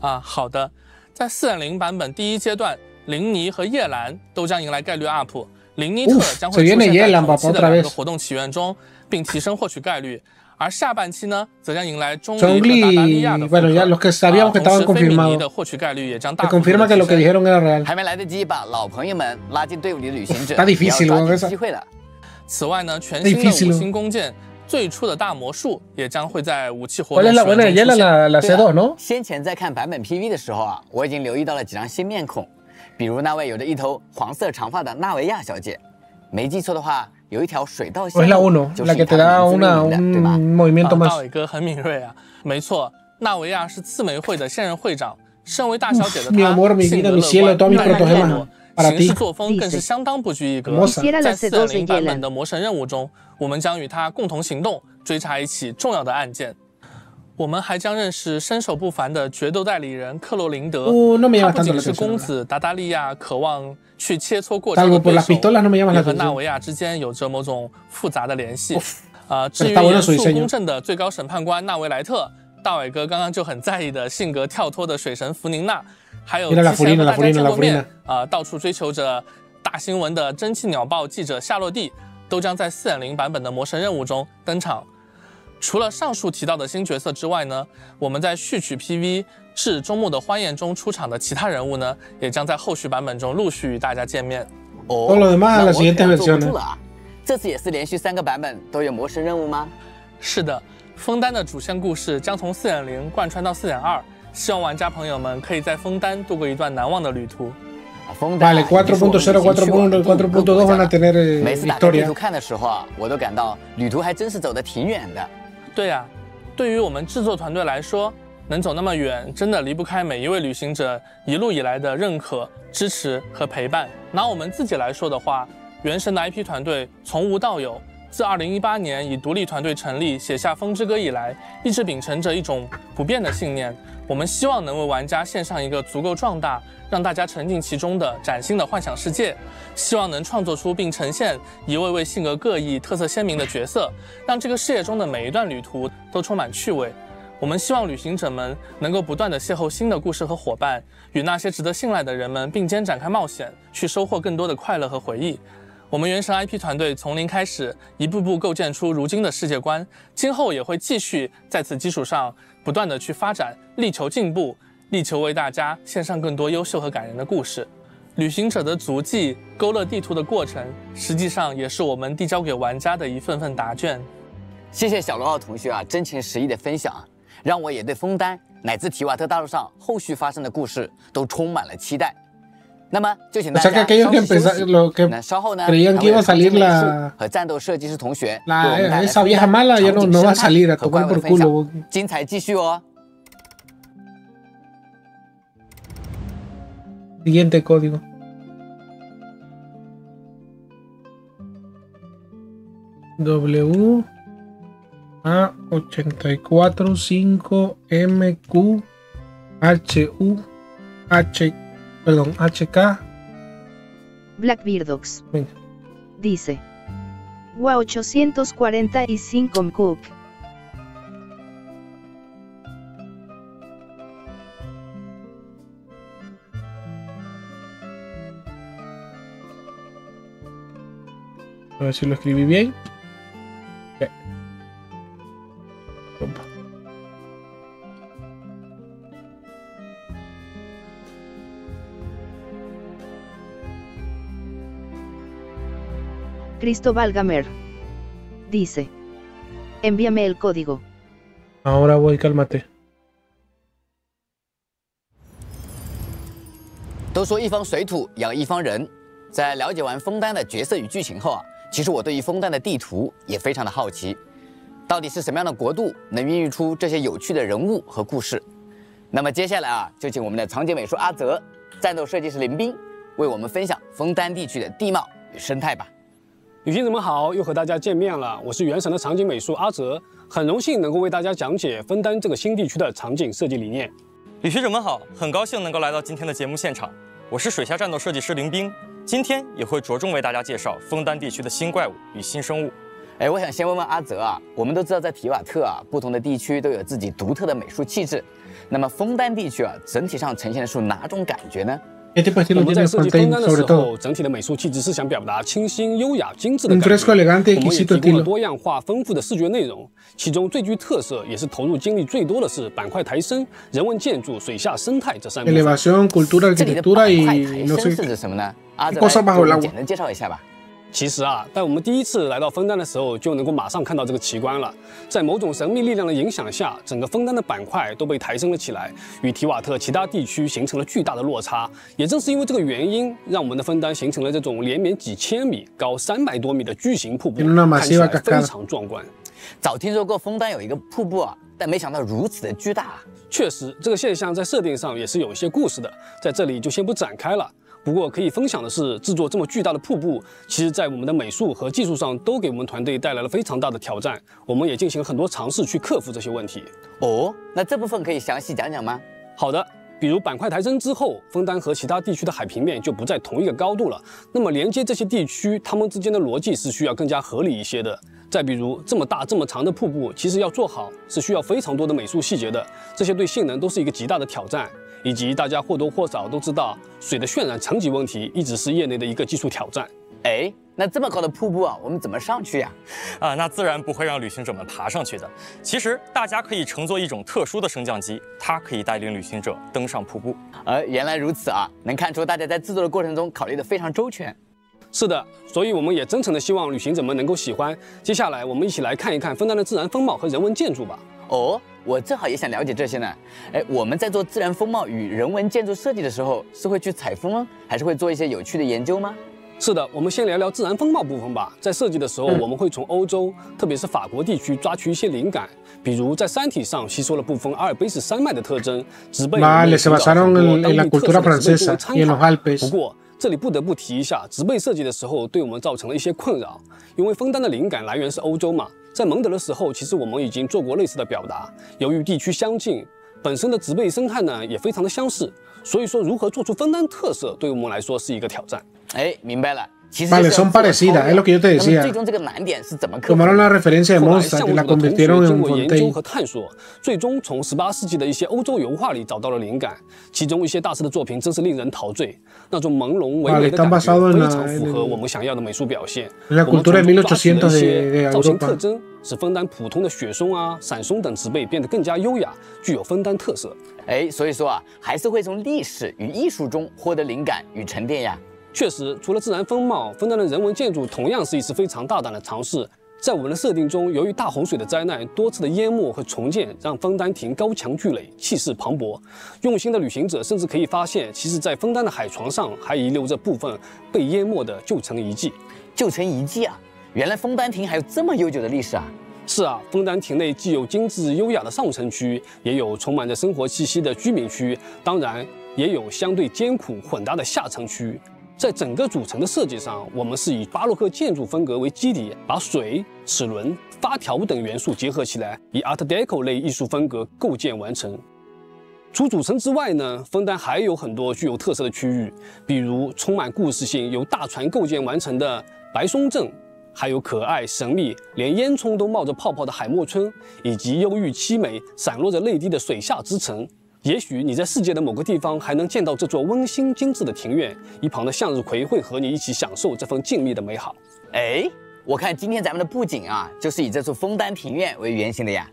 啊，好的，在 4.0 版本第一阶段，林妮和叶兰都将迎来概率 up， 林妮特将会出现在同期的两个活动起源中，并提升获取概率。而下半期呢，则将迎来中立和达达利亚的同时菲米尼的获取概率也将大幅提升。还没来得及把老朋友们拉进队伍里的旅行者，也要抓紧机会了。此外呢，全新的五星弓箭。最初的大魔术也将会在武器活动中出现。先前在看版本 PV 的时候啊，我已经留意到了几张新面孔，比如那位有着一头黄色长发的纳维亚小姐，没记错的话。 有一条水道线，就是一条很敏锐的，对吧？大伟哥很敏锐啊，没错。纳维亚是刺玫会的现任会长，身为大小姐的她，性格乐观、耐耐磨，行事作风更是相当不拘一格。在4.0版本的魔神任务中，我们将与她共同行动，追查一起重要的案件。我们还将认识身手不凡的决斗代理人克洛林德，他不仅是公子达达利亚渴望。 去切磋过程的对手，也和纳维亚之间有着某种复杂的联系。至于严肃公正的最高审判官纳维莱特，大伟哥刚刚就很在意的性格跳脱的水神弗宁娜，还有之前和大家见过面，到处追求着大新闻的蒸汽鸟报记者夏洛蒂，都将在 4.0 版本的魔神任务中登场。除了上述提到的新角色之外呢，我们在序曲 PV。 至周末的欢宴中出场的其他人物呢，也将在后续版本中陆续与大家见面。哦，那我可能坐不住了啊！这次也是连续3个版本都有魔神任务吗？是的，枫丹的主线故事将从 4.0 贯穿到 4.2， 希望玩家朋友们可以在枫丹度过一段难忘的旅途。枫丹4.0、4.1、4.2 每次打开地图看的时候啊，我都感到旅途还真是走得挺远的。对呀，对于我们制作团队来说。 能走那么远，真的离不开每一位旅行者一路以来的认可、支持和陪伴。拿我们自己来说的话，原神的 IP 团队从无到有，自2018年以独立团队成立，写下《风之歌》以来，一直秉承着一种不变的信念。我们希望能为玩家献上一个足够壮大，让大家沉浸其中的崭新的幻想世界。希望能创作出并呈现一位位性格各异、特色鲜明的角色，让这个事业中的每一段旅途都充满趣味。 我们希望旅行者们能够不断地邂逅新的故事和伙伴，与那些值得信赖的人们并肩展开冒险，去收获更多的快乐和回忆。我们原神 IP 团队从零开始，一步步构建出如今的世界观，今后也会继续在此基础上不断地去发展，力求进步，力求为大家献上更多优秀和感人的故事。旅行者的足迹、勾勒地图的过程，实际上也是我们递交给玩家的一份份答卷。谢谢小罗奥同学啊，真情实意的分享。 让我也对枫丹乃至提瓦特大陆上后续发生的故事都充满了期待。那么就请大家稍息休息。那稍后呢，和战斗设计师同学为我们带来场景生态和怪物的分享，精彩继续哦。Siguiente código. W. A845MQHK. Blackbirdox. Dice. WA845MQ. A ver si lo escribí bien. Okay. Cristóbal Gamer dice: envíame el código. Ahora voy, cálmate. 都说一方水土养一方人，在了解完枫丹的角色与剧情后啊，其实我对于枫丹的地图也非常的好奇，到底是什么样的国度能孕育出这些有趣的人物和故事？那么接下来啊，就请我们的场景美术阿泽、战斗设计师林斌为我们分享枫丹地区的地貌与生态吧。 旅行者们好，又和大家见面了。我是原神的场景美术阿哲，很荣幸能够为大家讲解枫丹这个新地区的场景设计理念。旅行者们好，很高兴能够来到今天的节目现场。我是水下战斗设计师林冰，今天也会着重为大家介绍枫丹地区的新怪物与新生物。哎，我想先问问阿哲啊，我们都知道在提瓦特啊，不同的地区都有自己独特的美术气质。那么枫丹地区啊，整体上呈现出哪种感觉呢？ 我们在设计枫丹的时候，整体的美术气质是想表达清新、优雅、精致的感觉。我们也提供了多样化、丰富的视觉内容，其中最具特色也是投入精力最多的是板块抬升、人文建筑、水下生态这3部分。这里的板块抬升是指什么呢？阿哲，简单介绍一下吧。其实啊，在我们第一次来到枫丹的时候，就能够马上看到这个奇观了。在某种神秘力量的影响下，整个枫丹的板块都被抬升了起来，与提瓦特其他地区形成了巨大的落差。也正是因为这个原因，让我们的枫丹形成了这种连绵几千米、高300多米的巨型瀑布，看起来非常壮观。早听说过枫丹有一个瀑布啊，但没想到如此的巨大啊。确实，这个现象在设定上也是有一些故事的，在这里就先不展开了。 不过可以分享的是，制作这么巨大的瀑布，其实在我们的美术和技术上都给我们团队带来了非常大的挑战。我们也进行了很多尝试去克服这些问题。哦，那这部分可以详细讲讲吗？好的，比如板块抬升之后，枫丹和其他地区的海平面就不在同一个高度了。那么连接这些地区，它们之间的逻辑是需要更加合理一些的。 再比如，这么大、这么长的瀑布，其实要做好是需要非常多的美术细节的，这些对性能都是一个极大的挑战。以及大家或多或少都知道，水的渲染层级问题一直是业内的一个技术挑战。哎，那这么高的瀑布啊，我们怎么上去呀？啊，那自然不会让旅行者们爬上去的。其实大家可以乘坐一种特殊的升降机，它可以带领旅行者登上瀑布。原来如此啊，能看出大家在制作的过程中考虑得非常周全。 是的，所以我们也真诚地希望旅行者们能够喜欢。接下来，我们一起来看一看枫丹的自然风貌和人文建筑吧。哦，我正好也想了解这些呢。哎，我们在做自然风貌与人文建筑设计的时候，是会去采风吗？还是会做一些有趣的研究吗？ 是的，我们先聊聊自然风貌部分吧。在设计的时候，我们会从欧洲，特别是法国地区抓取一些灵感，比如在山体上吸收了部分阿尔卑斯山脉的特征，植被是吧？不过这里不得不提一下，植被设计的时候对我们造成了一些困扰，因为枫丹的灵感来源是欧洲嘛。在蒙德的时候，其实我们已经做过类似的表达。由于地区相近，本身的植被生态呢也非常的相似，所以说如何做出枫丹特色，对我们来说是一个挑战。 哎，明白了。其实是最终这个难点是怎么克服？后来，项目组的同学经过研究和探索，最终从18世纪的一些欧洲油画里找到了灵感。其中一些大师的作品真是令人陶醉，那种朦胧唯美的感觉非常符合我们想要的美术表现。我们从中抓取了一些造型特征，使枫丹普通的雪松啊、伞松等植被变得更加优雅，具有枫丹特色。哎，所以说啊，还是会从历史与艺术中获得灵感与沉淀呀。 确实，除了自然风貌，枫丹的人文建筑同样是一次非常大胆的尝试。在我们的设定中，由于大洪水的灾难、多次的淹没和重建，让枫丹亭高墙巨垒，气势磅礴。用心的旅行者甚至可以发现，其实，在枫丹的海床上还遗留着部分被淹没的旧城遗迹。旧城遗迹啊，原来枫丹亭还有这么悠久的历史啊！ 是啊，枫丹亭内既有精致优雅的上城区，也有充满着生活气息的居民区，当然也有相对艰苦混搭的下城区。 在整个主城的设计上，我们是以巴洛克建筑风格为基底，把水、齿轮、发条等元素结合起来，以 Art Deco 类艺术风格构建完成。除主城之外呢，枫丹还有很多具有特色的区域，比如充满故事性、由大船构建完成的白松镇，还有可爱、神秘、连烟囱都冒着泡泡的海默村，以及忧郁凄美、散落着泪滴的水下之城。 也许你在世界的某个地方还能见到这座温馨精致的庭院，一旁的向日葵会和你一起享受这份静谧的美好。哎，我看今天咱们的布景啊，就是以这座枫丹庭院为原型的呀。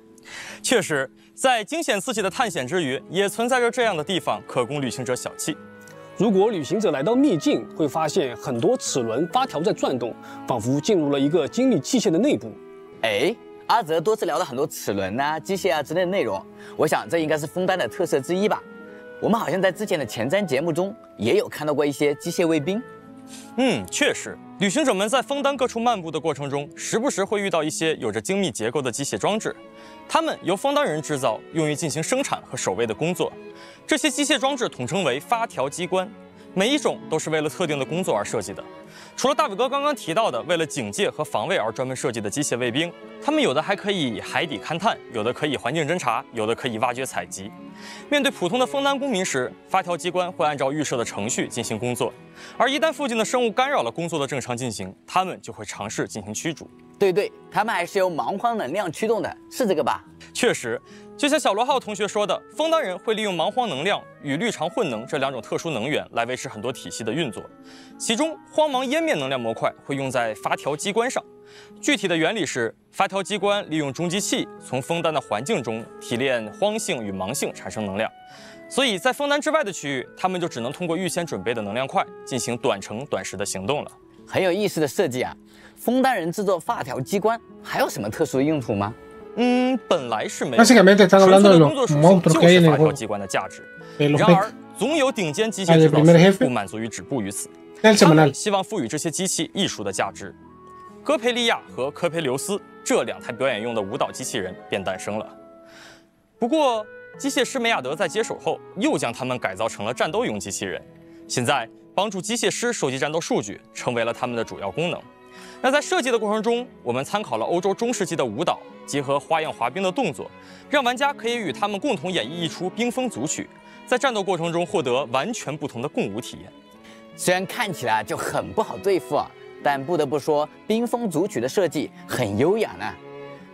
确实，在惊险刺激的探险之余，也存在着这样的地方可供旅行者小憩。如果旅行者来到秘境，会发现很多齿轮发条在转动，仿佛进入了一个精密器械的内部。哎。 阿泽多次聊了很多齿轮啊、机械啊之类的内容，我想这应该是枫丹的特色之一吧。我们好像在之前的前瞻节目中也有看到过一些机械卫兵。嗯，确实，旅行者们在枫丹各处漫步的过程中，时不时会遇到一些有着精密结构的机械装置，它们由枫丹人制造，用于进行生产和守卫的工作。这些机械装置统称为发条机关。 每一种都是为了特定的工作而设计的，除了大伟哥刚刚提到的为了警戒和防卫而专门设计的机械卫兵，他们有的还可以海底勘探，有的可以环境侦察，有的可以挖掘采集。面对普通的枫丹公民时，发条机关会按照预设的程序进行工作，而一旦附近的生物干扰了工作的正常进行，他们就会尝试进行驱逐。对对，他们还是由蛮荒能量驱动的，是这个吧？确实。 就像小罗浩同学说的，枫丹人会利用蛮荒能量与绿常混能这两种特殊能源来维持很多体系的运作，其中荒蛮湮灭能量模块会用在发条机关上。具体的原理是，发条机关利用中继器从枫丹的环境中提炼荒性与蛮性产生能量，所以在枫丹之外的区域，他们就只能通过预先准备的能量块进行短程短时的行动了。很有意思的设计啊！枫丹人制作发条机关，还有什么特殊的用途吗？嗯，本来是没有。Básicamente están hablando de los monstruos que hay en el juego. 然而，总有顶尖机械制造师不满足于止步于此，他们希望赋予这些机器艺术的价值。科佩利亚和科佩留斯这两台表演用的舞蹈机器人便诞生了。不过，机械师梅亚德在接手后，又将它们改造成了战斗用机器人。现在， 帮助机械师收集战斗数据，成为了他们的主要功能。那在设计的过程中，我们参考了欧洲中世纪的舞蹈，结合花样滑冰的动作，让玩家可以与他们共同演绎一出冰封组曲，在战斗过程中获得完全不同的共舞体验。虽然看起来就很不好对付啊，但不得不说，冰封组曲的设计很优雅呢。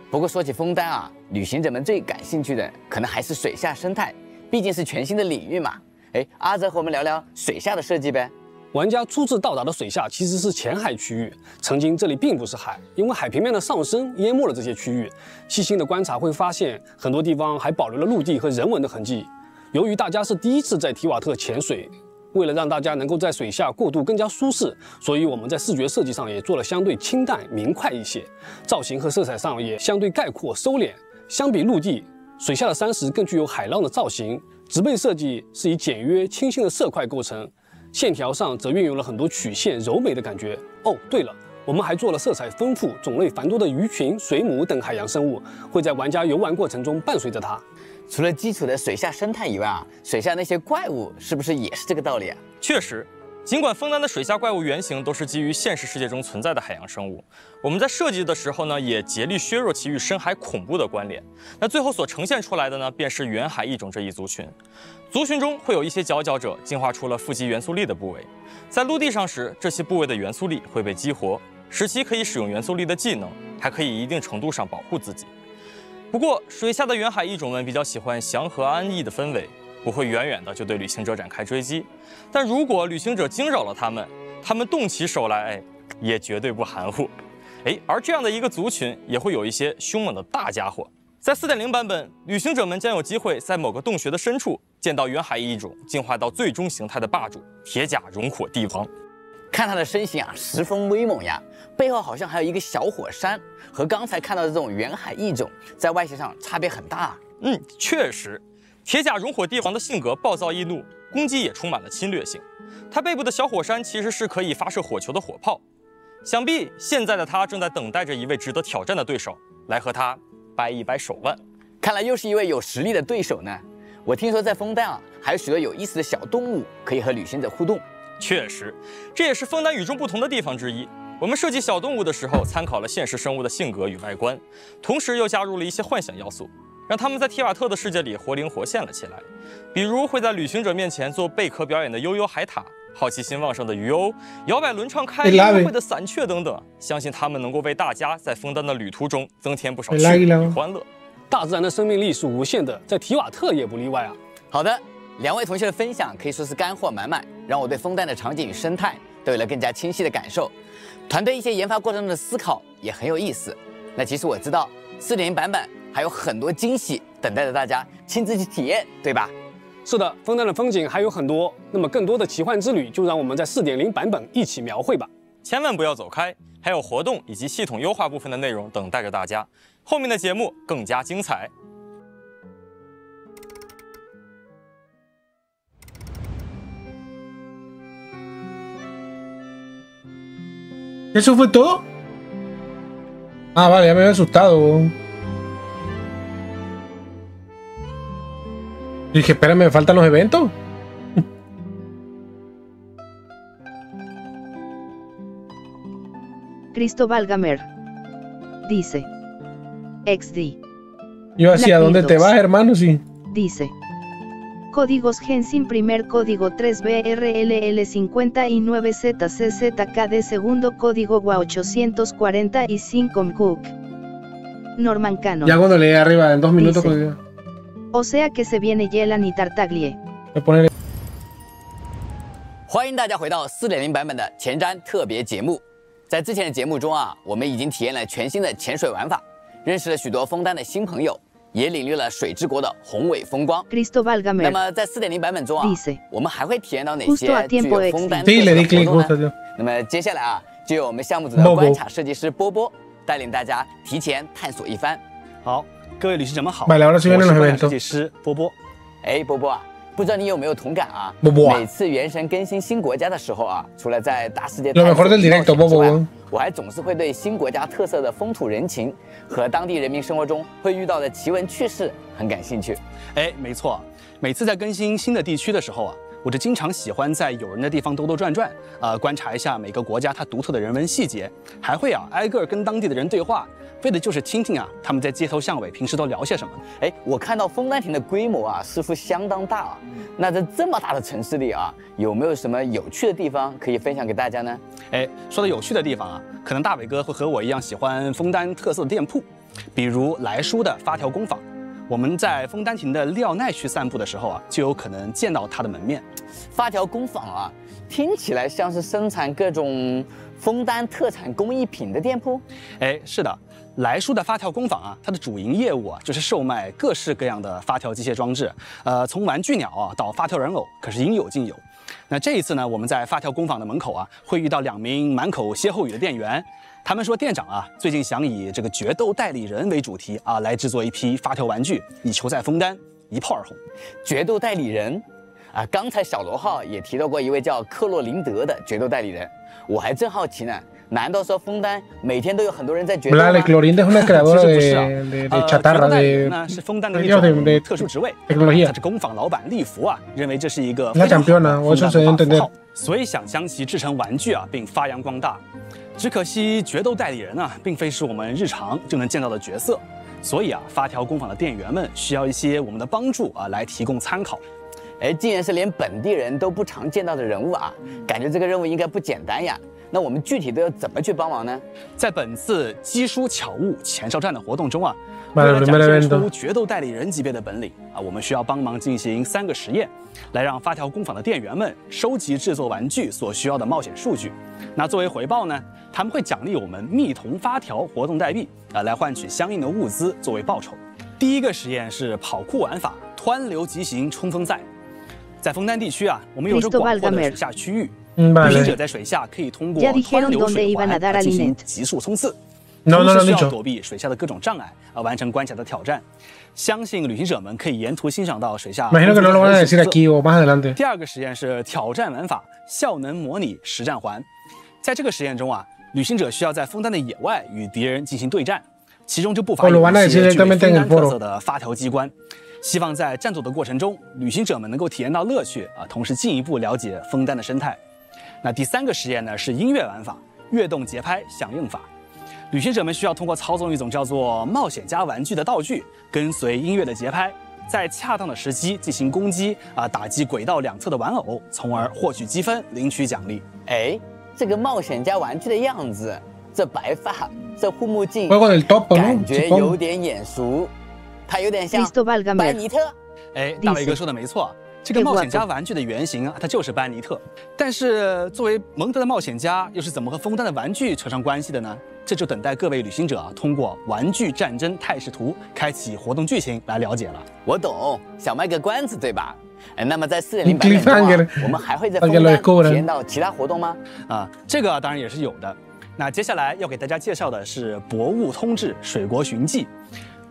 不过说起枫丹啊，旅行者们最感兴趣的可能还是水下生态，毕竟是全新的领域嘛。 哎，阿泽和我们聊聊水下的设计呗。玩家初次到达的水下其实是浅海区域，曾经这里并不是海，因为海平面的上升淹没了这些区域。细心的观察会发现，很多地方还保留了陆地和人文的痕迹。由于大家是第一次在提瓦特潜水，为了让大家能够在水下过渡更加舒适，所以我们在视觉设计上也做了相对清淡明快一些，造型和色彩上也相对概括收敛。相比陆地，水下的山石更具有海浪的造型。 植被设计是以简约清新的色块构成，线条上则运用了很多曲线，柔美的感觉。哦，对了，我们还做了色彩丰富、种类繁多的鱼群、水母等海洋生物，会在玩家游玩过程中伴随着它。除了基础的水下生态以外啊，水下那些怪物是不是也是这个道理啊？确实，尽管枫丹的水下怪物原型都是基于现实世界中存在的海洋生物，我们在设计的时候呢，也竭力削弱其与深海恐怖的关联。那最后所呈现出来的呢，便是远海异种这一族群。族群中会有一些佼佼者进化出了富集元素力的部位，在陆地上时，这些部位的元素力会被激活，使其可以使用元素力的技能，还可以一定程度上保护自己。不过，水下的远海异种们比较喜欢祥和安逸的氛围。 不会远远的就对旅行者展开追击，但如果旅行者惊扰了他们，他们动起手来，哎，也绝对不含糊。哎，而这样的一个族群也会有一些凶猛的大家伙。在 4.0 版本，旅行者们将有机会在某个洞穴的深处见到远海异种进化到最终形态的霸主——铁甲熔火帝王。看他的身形啊，十分威猛呀，背后好像还有一个小火山，和刚才看到的这种远海异种在外形上差别很大啊。嗯，确实。 铁甲熔火帝王的性格暴躁易怒，攻击也充满了侵略性。他背部的小火山其实是可以发射火球的火炮，想必现在的他正在等待着一位值得挑战的对手来和他掰一掰手腕。看来又是一位有实力的对手呢。我听说在枫丹啊，还有许多有意思的小动物可以和旅行者互动。确实，这也是枫丹与众不同的地方之一。我们设计小动物的时候，参考了现实生物的性格与外观，同时又加入了一些幻想要素。 让他们在提瓦特的世界里活灵活现了起来，比如会在旅行者面前做贝壳表演的悠悠海獭，好奇心旺盛的鱼鸥，摇摆轮唱开音乐会的散雀等等。相信他们能够为大家在枫丹的旅途中增添不少趣味与欢乐。大自然的生命力是无限的，在提瓦特也不例外啊。好的，两位同学的分享可以说是干货满满，让我对枫丹的场景与生态都有了更加清晰的感受。团队一些研发过程中的思考也很有意思。那其实我知道 4.0 版本 还有很多惊喜等待着大家亲自去体验，对吧？是的，枫丹的风景还有很多。那么更多的奇幻之旅，就让我们在 4.0 版本一起描绘吧。千万不要走开，还有活动以及系统优化部分的内容等待着大家。后面的节目更加精彩。¿Eso fue todo? Ah, vale, ya me había asustado. Y dije, espérame, ¿me faltan los eventos? Cristóbal Gamer dice XD. Yo hacia dónde te vas, hermano, sí. Dice Códigos Gensin primer código 3BRLL59ZCZKD segundo código WA845 Cook. Norman Cannon. Ya cuando leí arriba, en 2 minutos dice, o sea que se viene Yelan y Tartaglia. 欢迎大家回到 4.0 版本的前瞻特别节目。在之前的节目中啊，我们已经体验了全新的潜水玩法，认识了许多枫丹的新朋友，也领略了水之国的宏伟风光。那么在 4.0 版本中啊，我们还会体验到哪些具有枫丹特色的活动呢？那么接下来啊，就由我们项目组的关卡设计师波波带领大家提前探索一番。好，各位旅行者们好，我是关卡设计师波波。哎，波波啊，不知道你有没有同感啊？波波、啊，每次《原神》更新新国家的时候啊，除了在大世界探索之外，我还总是会对新国家特色的风土人情和当地人民生活中会遇到的奇闻趣事很感兴趣。哎，没错，每次在更新新的地区的时候啊。 我就经常喜欢在有人的地方兜兜转转，观察一下每个国家它独特的人文细节，还会啊挨个跟当地的人对话，为的就是听听啊他们在街头巷尾平时都聊些什么。哎，我看到枫丹亭的规模啊似乎相当大啊，那在这么大的城市里啊，有没有什么有趣的地方可以分享给大家呢？哎，说到有趣的地方啊，可能大伟哥会和我一样喜欢枫丹特色的店铺，比如来叔的发条工坊。 我们在枫丹亭的廖奈区散步的时候啊，就有可能见到它的门面。发条工坊啊，听起来像是生产各种枫丹特产工艺品的店铺。哎，是的，来叔的发条工坊啊，它的主营业务啊，就是售卖各式各样的发条机械装置，从玩具鸟啊到发条人偶，可是应有尽有。 那这一次呢，我们在发条工坊的门口啊，会遇到两名满口歇后语的店员。他们说，店长啊，最近想以这个决斗代理人为主题啊，来制作一批发条玩具，以求在枫丹一炮而红。决斗代理人啊，刚才小罗浩也提到过一位叫克洛林德的决斗代理人，我还正好奇呢。 难道说枫丹每天都有很多人在决斗吗？其实不是啊，那是枫丹的一种特殊职位。他这工坊老板利福啊，认为这是一个非常好的枫丹符号，所以想将其制成玩具啊，并发扬光大。只可惜决斗代理人啊，并非是我们日常就能见到的角色，所以啊，发条工坊的店员们需要一些我们的帮助啊，来提供参考。 哎，竟然是连本地人都不常见到的人物啊！感觉这个任务应该不简单呀。那我们具体都要怎么去帮忙呢？在本次机书巧物前哨战的活动中啊，为了展现出决斗代理人级别的本领啊，我们需要帮忙进行3个实验，来让发条工坊的店员们收集制作玩具所需要的冒险数据。那作为回报呢，他们会奖励我们蜜铜发条活动代币啊，来换取相应的物资作为报酬。第一个实验是跑酷玩法湍流急行冲锋赛。 在枫丹地区啊，我们有着广阔的水下区域，旅行者在水下可以通过湍流水环进行急速冲刺，同时需要躲避水下的各种障碍啊，完成关卡的挑战。相信旅行者们可以沿途欣赏到水下。第二个实验是挑战玩法效能模拟实战环，在这个实验中啊，旅行者需要在枫丹的野外与敌人进行对战，其中就不乏一些具备枫丹特色的发条机关。 希望在战斗的过程中，旅行者们能够体验到乐趣啊，同时进一步了解枫丹的生态。那第3个实验呢是音乐玩法——跃动节拍响应法。旅行者们需要通过操纵一种叫做冒险家玩具的道具，跟随音乐的节拍，在恰当的时机进行攻击啊，打击轨道两侧的玩偶，从而获取积分，领取奖励。哎，这个冒险家玩具的样子，这白发，这护目镜，感觉有点眼熟。 它有点像班尼特。哎，大伟哥说的没错，这个冒险家玩具的原型啊，它就是班尼特。但是作为蒙德的冒险家，又是怎么和枫丹的玩具扯上关系的呢？这就等待各位旅行者啊，通过玩具战争态势图开启活动剧情来了解了。我懂，想卖个关子对吧？哎，那么在4.0版本中啊，我们还会在枫丹体验到其他活动吗？啊，这个当然也是有的。那接下来要给大家介绍的是博物通志水国寻迹。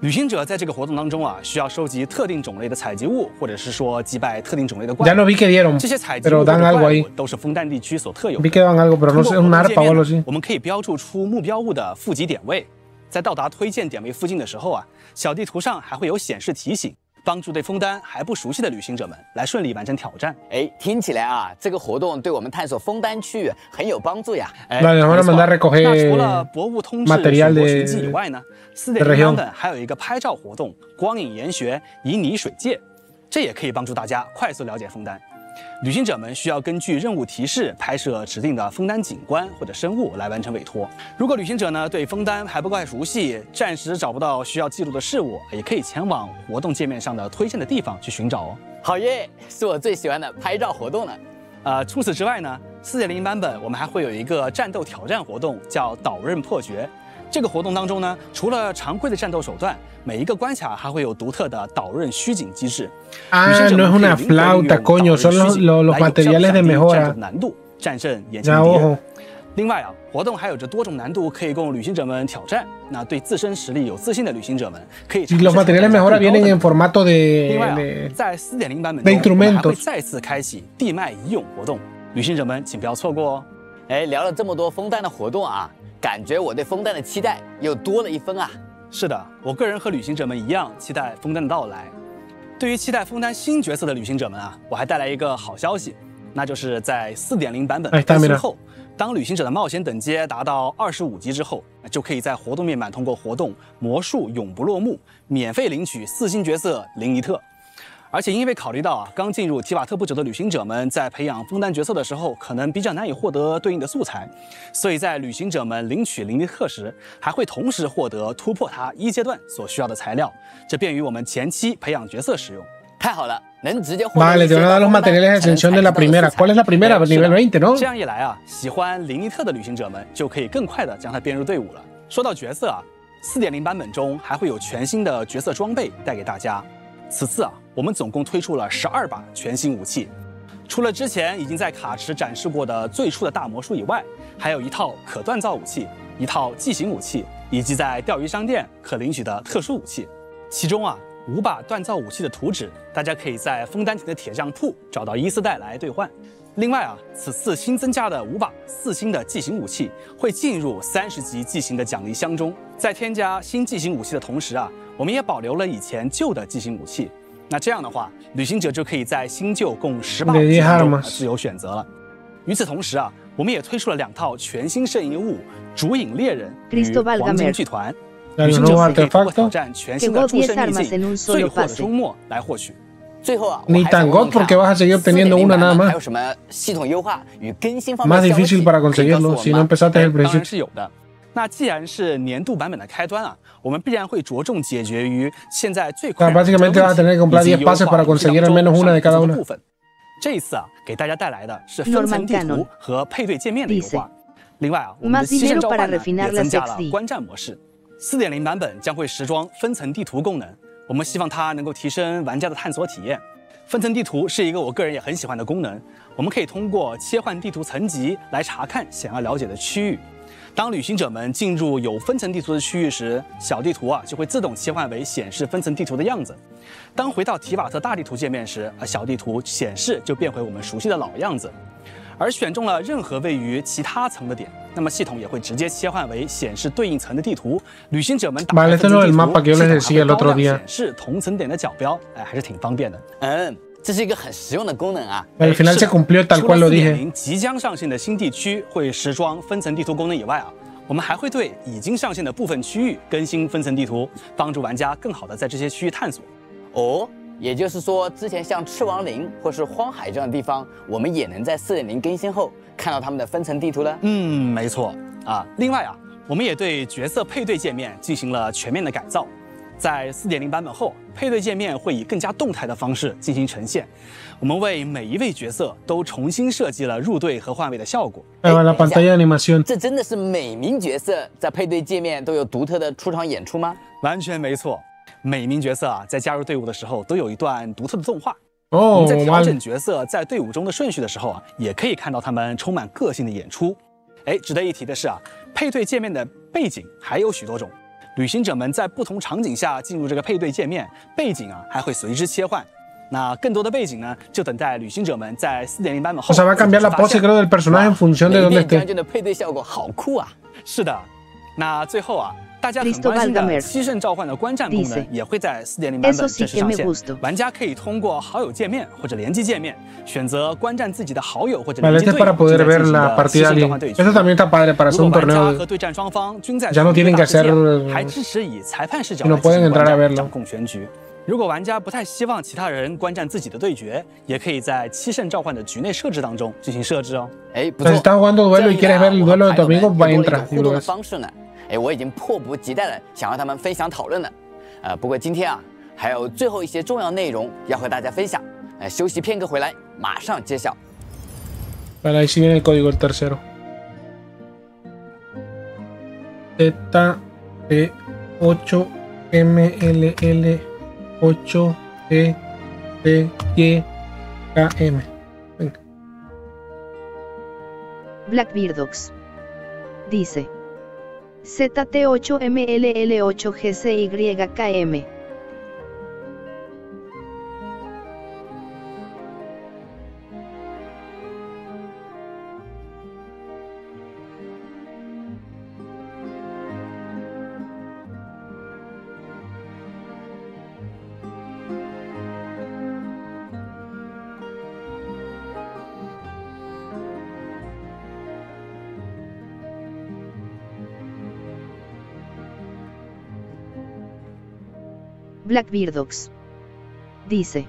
旅行者在这个活动当中啊，需要收集特定种类的采集物，或者是说击败特定种类的怪物。这些采集物和怪物都是枫丹地区所特有的。我们可以标注出目标物的附集点位，在到达推荐点位附近的时候啊，小地图上还会有显示提醒，帮助对枫丹还不熟悉的旅行者们来顺利完成挑战。哎，听起来啊，这个活动对我们探索枫丹区域很有帮助呀。哎，那除了博物通志水国寻迹以外呢？ 4.0版本还有一个拍照活动——光影研学旖旎水界，这也可以帮助大家快速了解枫丹。旅行者们需要根据任务提示拍摄指定的枫丹景观或者生物来完成委托。如果旅行者呢对枫丹还不够熟悉，暂时找不到需要记录的事物，也可以前往活动界面上的推荐的地方去寻找哦。好耶，是我最喜欢的拍照活动了。除此之外呢， 4.0版本我们还会有一个战斗挑战活动，叫岛刃破决。 这个活动当中呢，除了常规的战斗手段，每一个关卡还会有独特的岛刃虚警机制。啊，no es una flauta, coño, son los materiales de mejora. 战斗难度，战胜眼前敌人。另外啊，活动还有着多种难度可以供旅行者们挑战。那对自身实力有自信的旅行者们，可以尝试。Los materiales mejora vienen en formato de 另外啊，在 4.0 版本中，我们还会再次开启地脉遗勇活动，旅行者们请不要错过哦。哎，聊了这么多枫丹的活动啊，感觉我对枫丹的期待又多了一分啊。是的，我个人和旅行者们一样期待枫丹的到来。对于期待枫丹新角色的旅行者们啊，我还带来一个好消息，那就是在 4.0 版本更新后。 当旅行者的冒险等阶达到25级之后，就可以在活动面板通过活动“魔术永不落幕”免费领取4星角色林尼特。而且因为考虑到啊，刚进入提瓦特不久的旅行者们在培养枫丹角色的时候，可能比较难以获得对应的素材，所以在旅行者们领取林尼特时，还会同时获得突破它1阶段所需要的材料，这便于我们前期培养角色使用。太好了！ Vale, te van a dar los materiales de ascensión de la primera. ¿Cuál es la primera? Nivel 20, ¿no? 这样一来啊，喜欢林尼特的旅行者们就可以更快的将它编入队伍了。说到角色啊 ，4.0 版本中还会有全新的角色装备带给大家。此次啊，我们总共推出了12把全新武器，除了之前已经在卡池展示过的最初的大魔术以外，还有一套可锻造武器、一套技型武器，以及在钓鱼商店可领取的特殊武器。其中啊。 5把锻造武器的图纸，大家可以在枫丹亭的铁匠铺找到14袋来兑换。另外啊，此次新增加的5把4星的技型武器会进入30级技型的奖励箱中。在添加新技型武器的同时啊，我们也保留了以前旧的技型武器。那这样的话，旅行者就可以在新旧共10把武器中自由选择了。与此同时啊，我们也推出了2套全新摄影物：主影猎人与黄金剧团。 旅行者可以通过挑战全新的出身秘境、最火的周末来获取。最后啊，我还想问看4.0版本还有什么系统优化与更新方面的消息可以告诉我们吗？当然是有的。那既然是年度版本的开端啊，我们必然会着重解决于现在最快的部分。这一次啊，给大家带来的是分层地图和配对界面的优化。另外啊，我们的牺牲召唤呢也增加了观战模式。 4.0 版本将会时装分层地图功能，我们希望它能够提升玩家的探索体验。分层地图是一个我个人也很喜欢的功能，我们可以通过切换地图层级来查看想要了解的区域。当旅行者们进入有分层地图的区域时，小地图啊就会自动切换为显示分层地图的样子。当回到提瓦特大地图界面时，小地图显示就变回我们熟悉的老样子。 而选中了任何位于其他层的点，那么系统也会直接切换为显示对应层的地图。旅行者们打开分层地图，系统会显示同层点的角标，哎，还是挺方便的。嗯，这是一个很实用的功能啊。哎，是的。除了4.0即将上线的新地区会时装分层地图功能以外啊，我们还会对已经上线的部分区域更新分层地图，帮助玩家更好的在这些区域探索。哦。 也就是说，之前像赤王陵或是荒海这样的地方，我们也能在 4.0 更新后看到他们的分层地图了。嗯，没错啊。另外啊，我们也对角色配对界面进行了全面的改造。在 4.0 版本后，配对界面会以更加动态的方式进行呈现。我们为每一位角色都重新设计了入队和换位的效果。这真的是每名角色在配对界面都有独特的出场演出吗？完全没错。 每名角色啊，在加入队伍的时候都有一段独特的动画。我们在调整角色在队伍中的顺序的时候啊，也可以看到他们充满个性的演出。哎，值得一提的是啊，配对界面的背景还有许多种，旅行者们在不同场景下进入这个配对界面，背景啊还会随之切换。那更多的背景呢，就等待旅行者们在 4.0 版本后。每一张的配对效果好酷啊！是的，那最后啊。 大家很关心的牺牲召唤的观战功能也会在 4.0 版本正式上线。玩家可以通过好友界面或者联机界面选择观战自己的好友或者联机队伍的牺牲召唤对决。如果玩家和对战双方均在同一个大世界，还支持以裁判视角来进行观战掌控全局。如果玩家不太希望其他人观战自己的对决，也可以在七圣召唤的局内设置当中进行设置哦。哎，不错，互动的方式呢？ 哎，我已经迫不及待的想和他们分享讨论了，不过今天啊，还有最后一些重要内容要和大家分享，休息片刻回来马上揭晓。Para ahí si viene el código el tercero. ZP8MLL8TTKM. Venga. Blackbeardox. dice. ZT8MLL8GCYKM. Blackbirdox dice.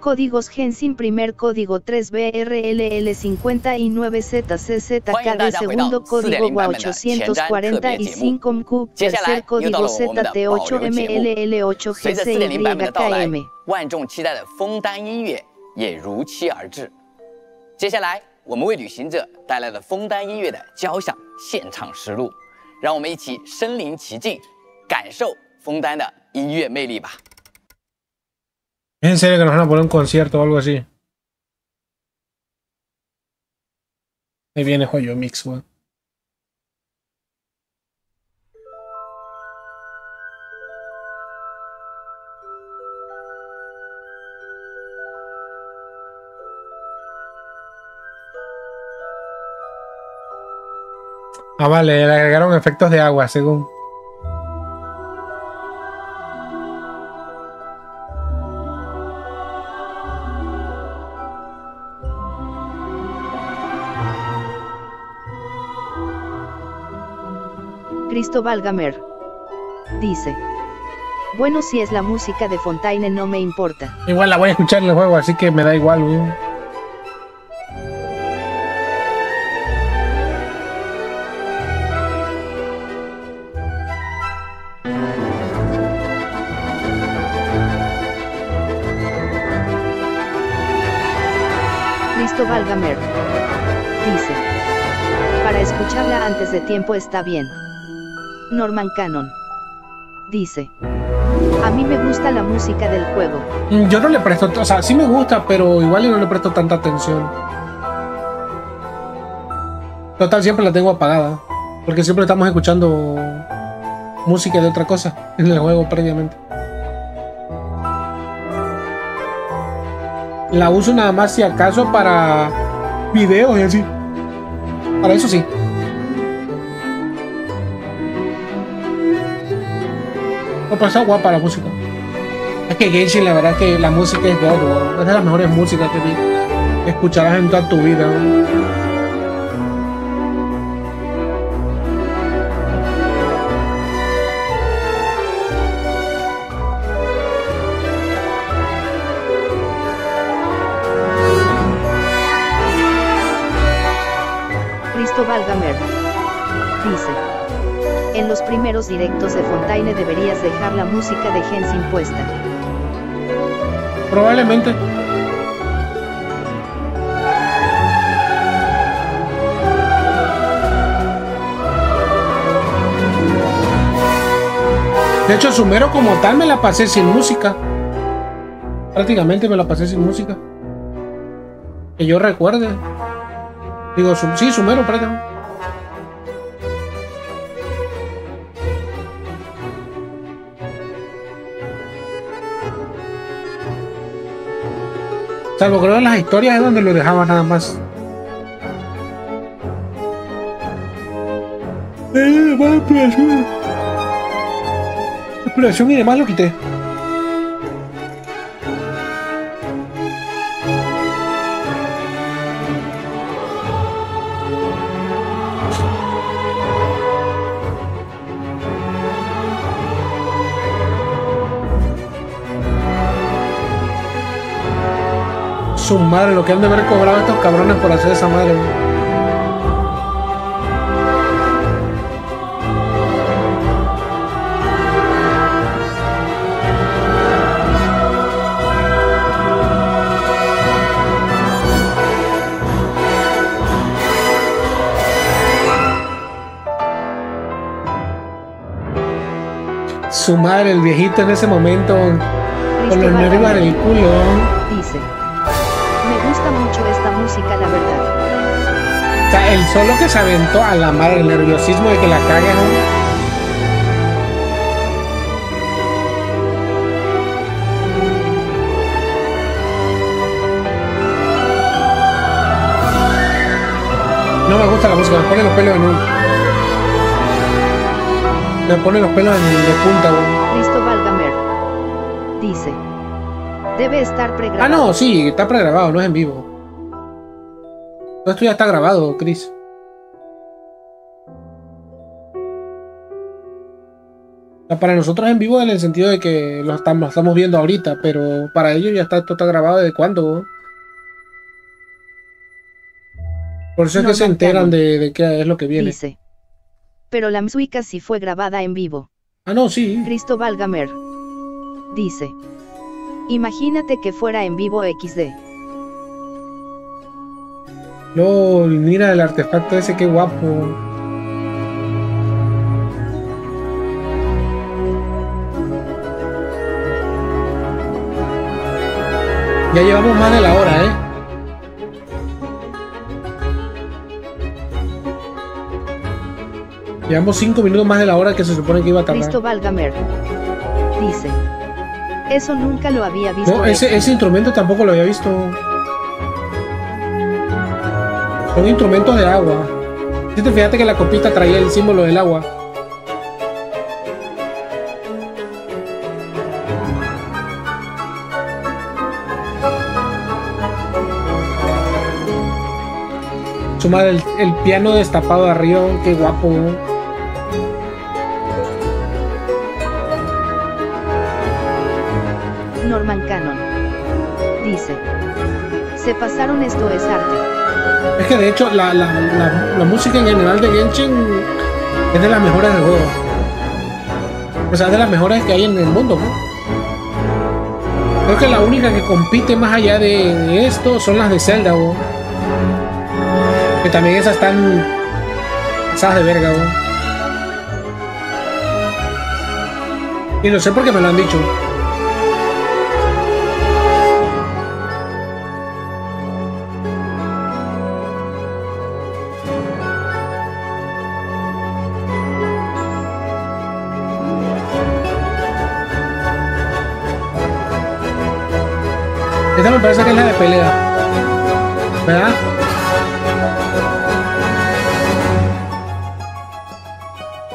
Códigos Gensin, primer código 3BRLL59ZCZKD, segundo código WA845MQ, tercer código ZT8MLL8GCYKM。 接下来，我们为旅行者带来了枫丹音乐的交响现场实录，让我们一起身临其境，感受 Fontaine的音乐魅力吧。En serio que nos van a poner un concierto o algo así. Ahí viene Joyo Mix, weón. Ah, vale, le agregaron efectos de agua, según. Cristóbal Gamer dice: bueno, si es la música de Fontaine no me importa. Igual la voy a escuchar en el juego, así que me da igual, güey. Cristóbal Gamer dice: para escucharla antes de tiempo está bien. Norman Cannon dice: a mí me gusta la música del juego. Yo no le presto, o sea, sí me gusta, pero igual yo no le presto tanta atención. Total, siempre la tengo apagada, porque siempre estamos escuchando música de otra cosa en el juego previamente. La uso nada más si acaso para videos y así. Para eso sí. No pasa guapa la música. Es que Genshin, la verdad es que la música es God, ¿no? Es de las mejores músicas que escucharás en toda tu vida, ¿no? Cristóbal Gamer dice: en los primeros directos de Fontaine deberías dejar la música de Gensin puesta. Probablemente. De hecho, Sumero como tal me la pasé sin música. Prácticamente me la pasé sin música. Que yo recuerde. Digo, sí, Sumero prácticamente. Salvo creo en las historias es donde lo dejaba nada más. Más exploración. Exploración y demás lo quité. Su madre, lo que han de haber cobrado estos cabrones por hacer esa madre. Su madre, el viejito en ese momento, con los nervios en el culo, dice: me gusta mucho esta música, la verdad. O sea, el solo que se aventó a la madre, el nerviosismo de que la cague, ¿no? No me gusta la música, me pone los pelos en un... Me pone los pelos en de punta, güey. Cristóbal Gamer dice: debe estar pregrabado. Ah, no, sí, está pregrabado, no es en vivo. Todo esto ya está grabado, Chris. Para nosotros en vivo en el sentido de que lo estamos viendo ahorita, pero para ellos ya está, esto está grabado desde cuándo, güey. Por eso es que se enteran de qué es lo que viene. Dice, pero la música sí fue grabada en vivo. Ah, no, sí. Cristóbal Gamer dice: imagínate que fuera en vivo XD. LOL, mira el artefacto ese, qué guapo. Ya llevamos más de la hora, ¿eh? Llevamos 5 minutos más de la hora que se supone que iba a tardar. Cristóbal Gamer dice: eso nunca lo había visto. No, ese instrumento tampoco lo había visto. Son instrumentos de agua. Si te fijaste que la copita traía el símbolo del agua. Su madre, el piano destapado de arriba, qué guapo, ¿no? Norman Cannon dice: se pasaron, esto es arte. Es que de hecho la música en general de Genshin es de las mejores del juego. O sea, es de las mejores que hay en el mundo, ¿no? Creo que la única que compite más allá de esto son las de Zelda, ¿no? Que también esas están esas de verga, ¿no? Y no sé por qué me lo han dicho. Esta me parece que es la de pelea, ¿verdad?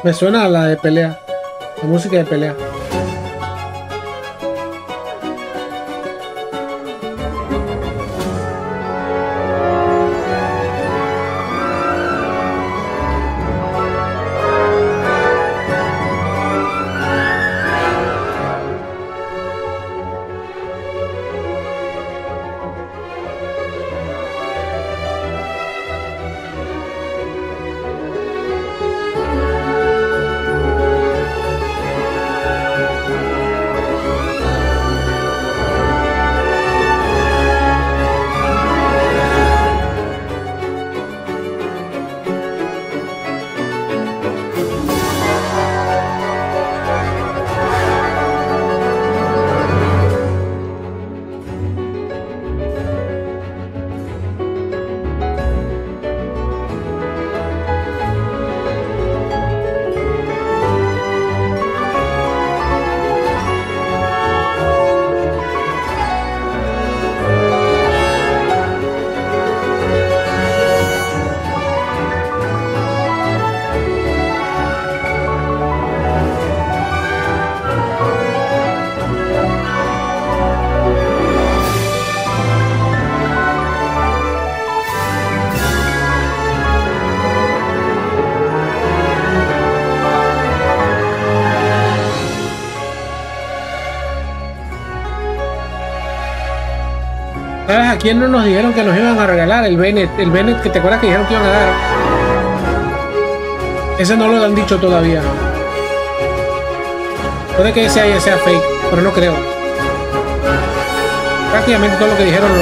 Me suena a la de pelea, la música de pelea. ¿A quién no nos dijeron que nos iban a regalar? El Bennett que te acuerdas que dijeron que iban a dar. Ese no lo han dicho todavía. Puede que sea fake, pero no creo. Prácticamente todo lo que dijeron lo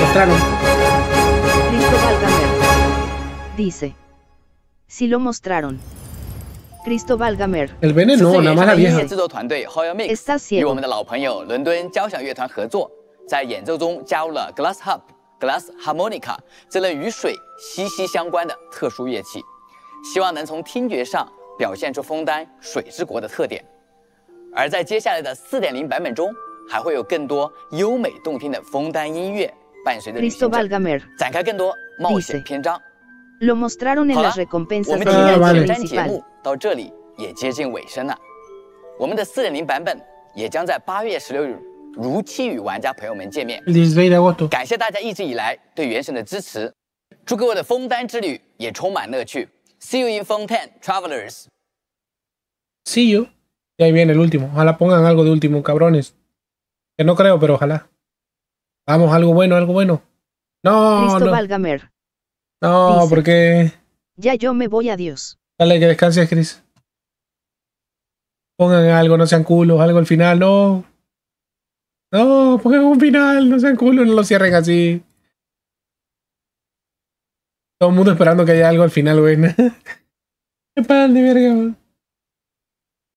mostraron. Cristóbal Gamer dice: si lo mostraron. Cristóbal Gamer. El Bennett no, nada más la vieja. Está ciego. 在演奏中加入了 glass harp glass harmonica 这类与水息息相关的特殊乐器，希望能从听觉上表现出枫丹水之国的特点。而在接下来的 4.0 版本中，还会有更多优美动听的枫丹音乐，伴随着 Cristóbal Gamer 展开更多冒险篇章。Lo mostraron en las recompensas de la principal。到这里也接近尾声了，我们的 4.0 版本也将在8月16日。 如期与玩家朋友们见面。感谢大家一直以来对原神的支持，祝各位的枫丹之旅也充满乐趣。See you in Fontaine, travelers. See you. Y ahí viene el último. Ojalá pongan algo de último, cabrones. Que no creo, pero ojalá. Vamos, algo bueno, algo bueno. No, Cristóbal Gamer. No, dice, porque. Ya yo me voy, adiós. Dale, que descanses, Chris. Pongan algo, no sean culos, algo al final, no. No, pongan un final, no sean culo, no lo cierren así. Todo el mundo esperando que haya algo al final, güey. Qué pan de verga, güey.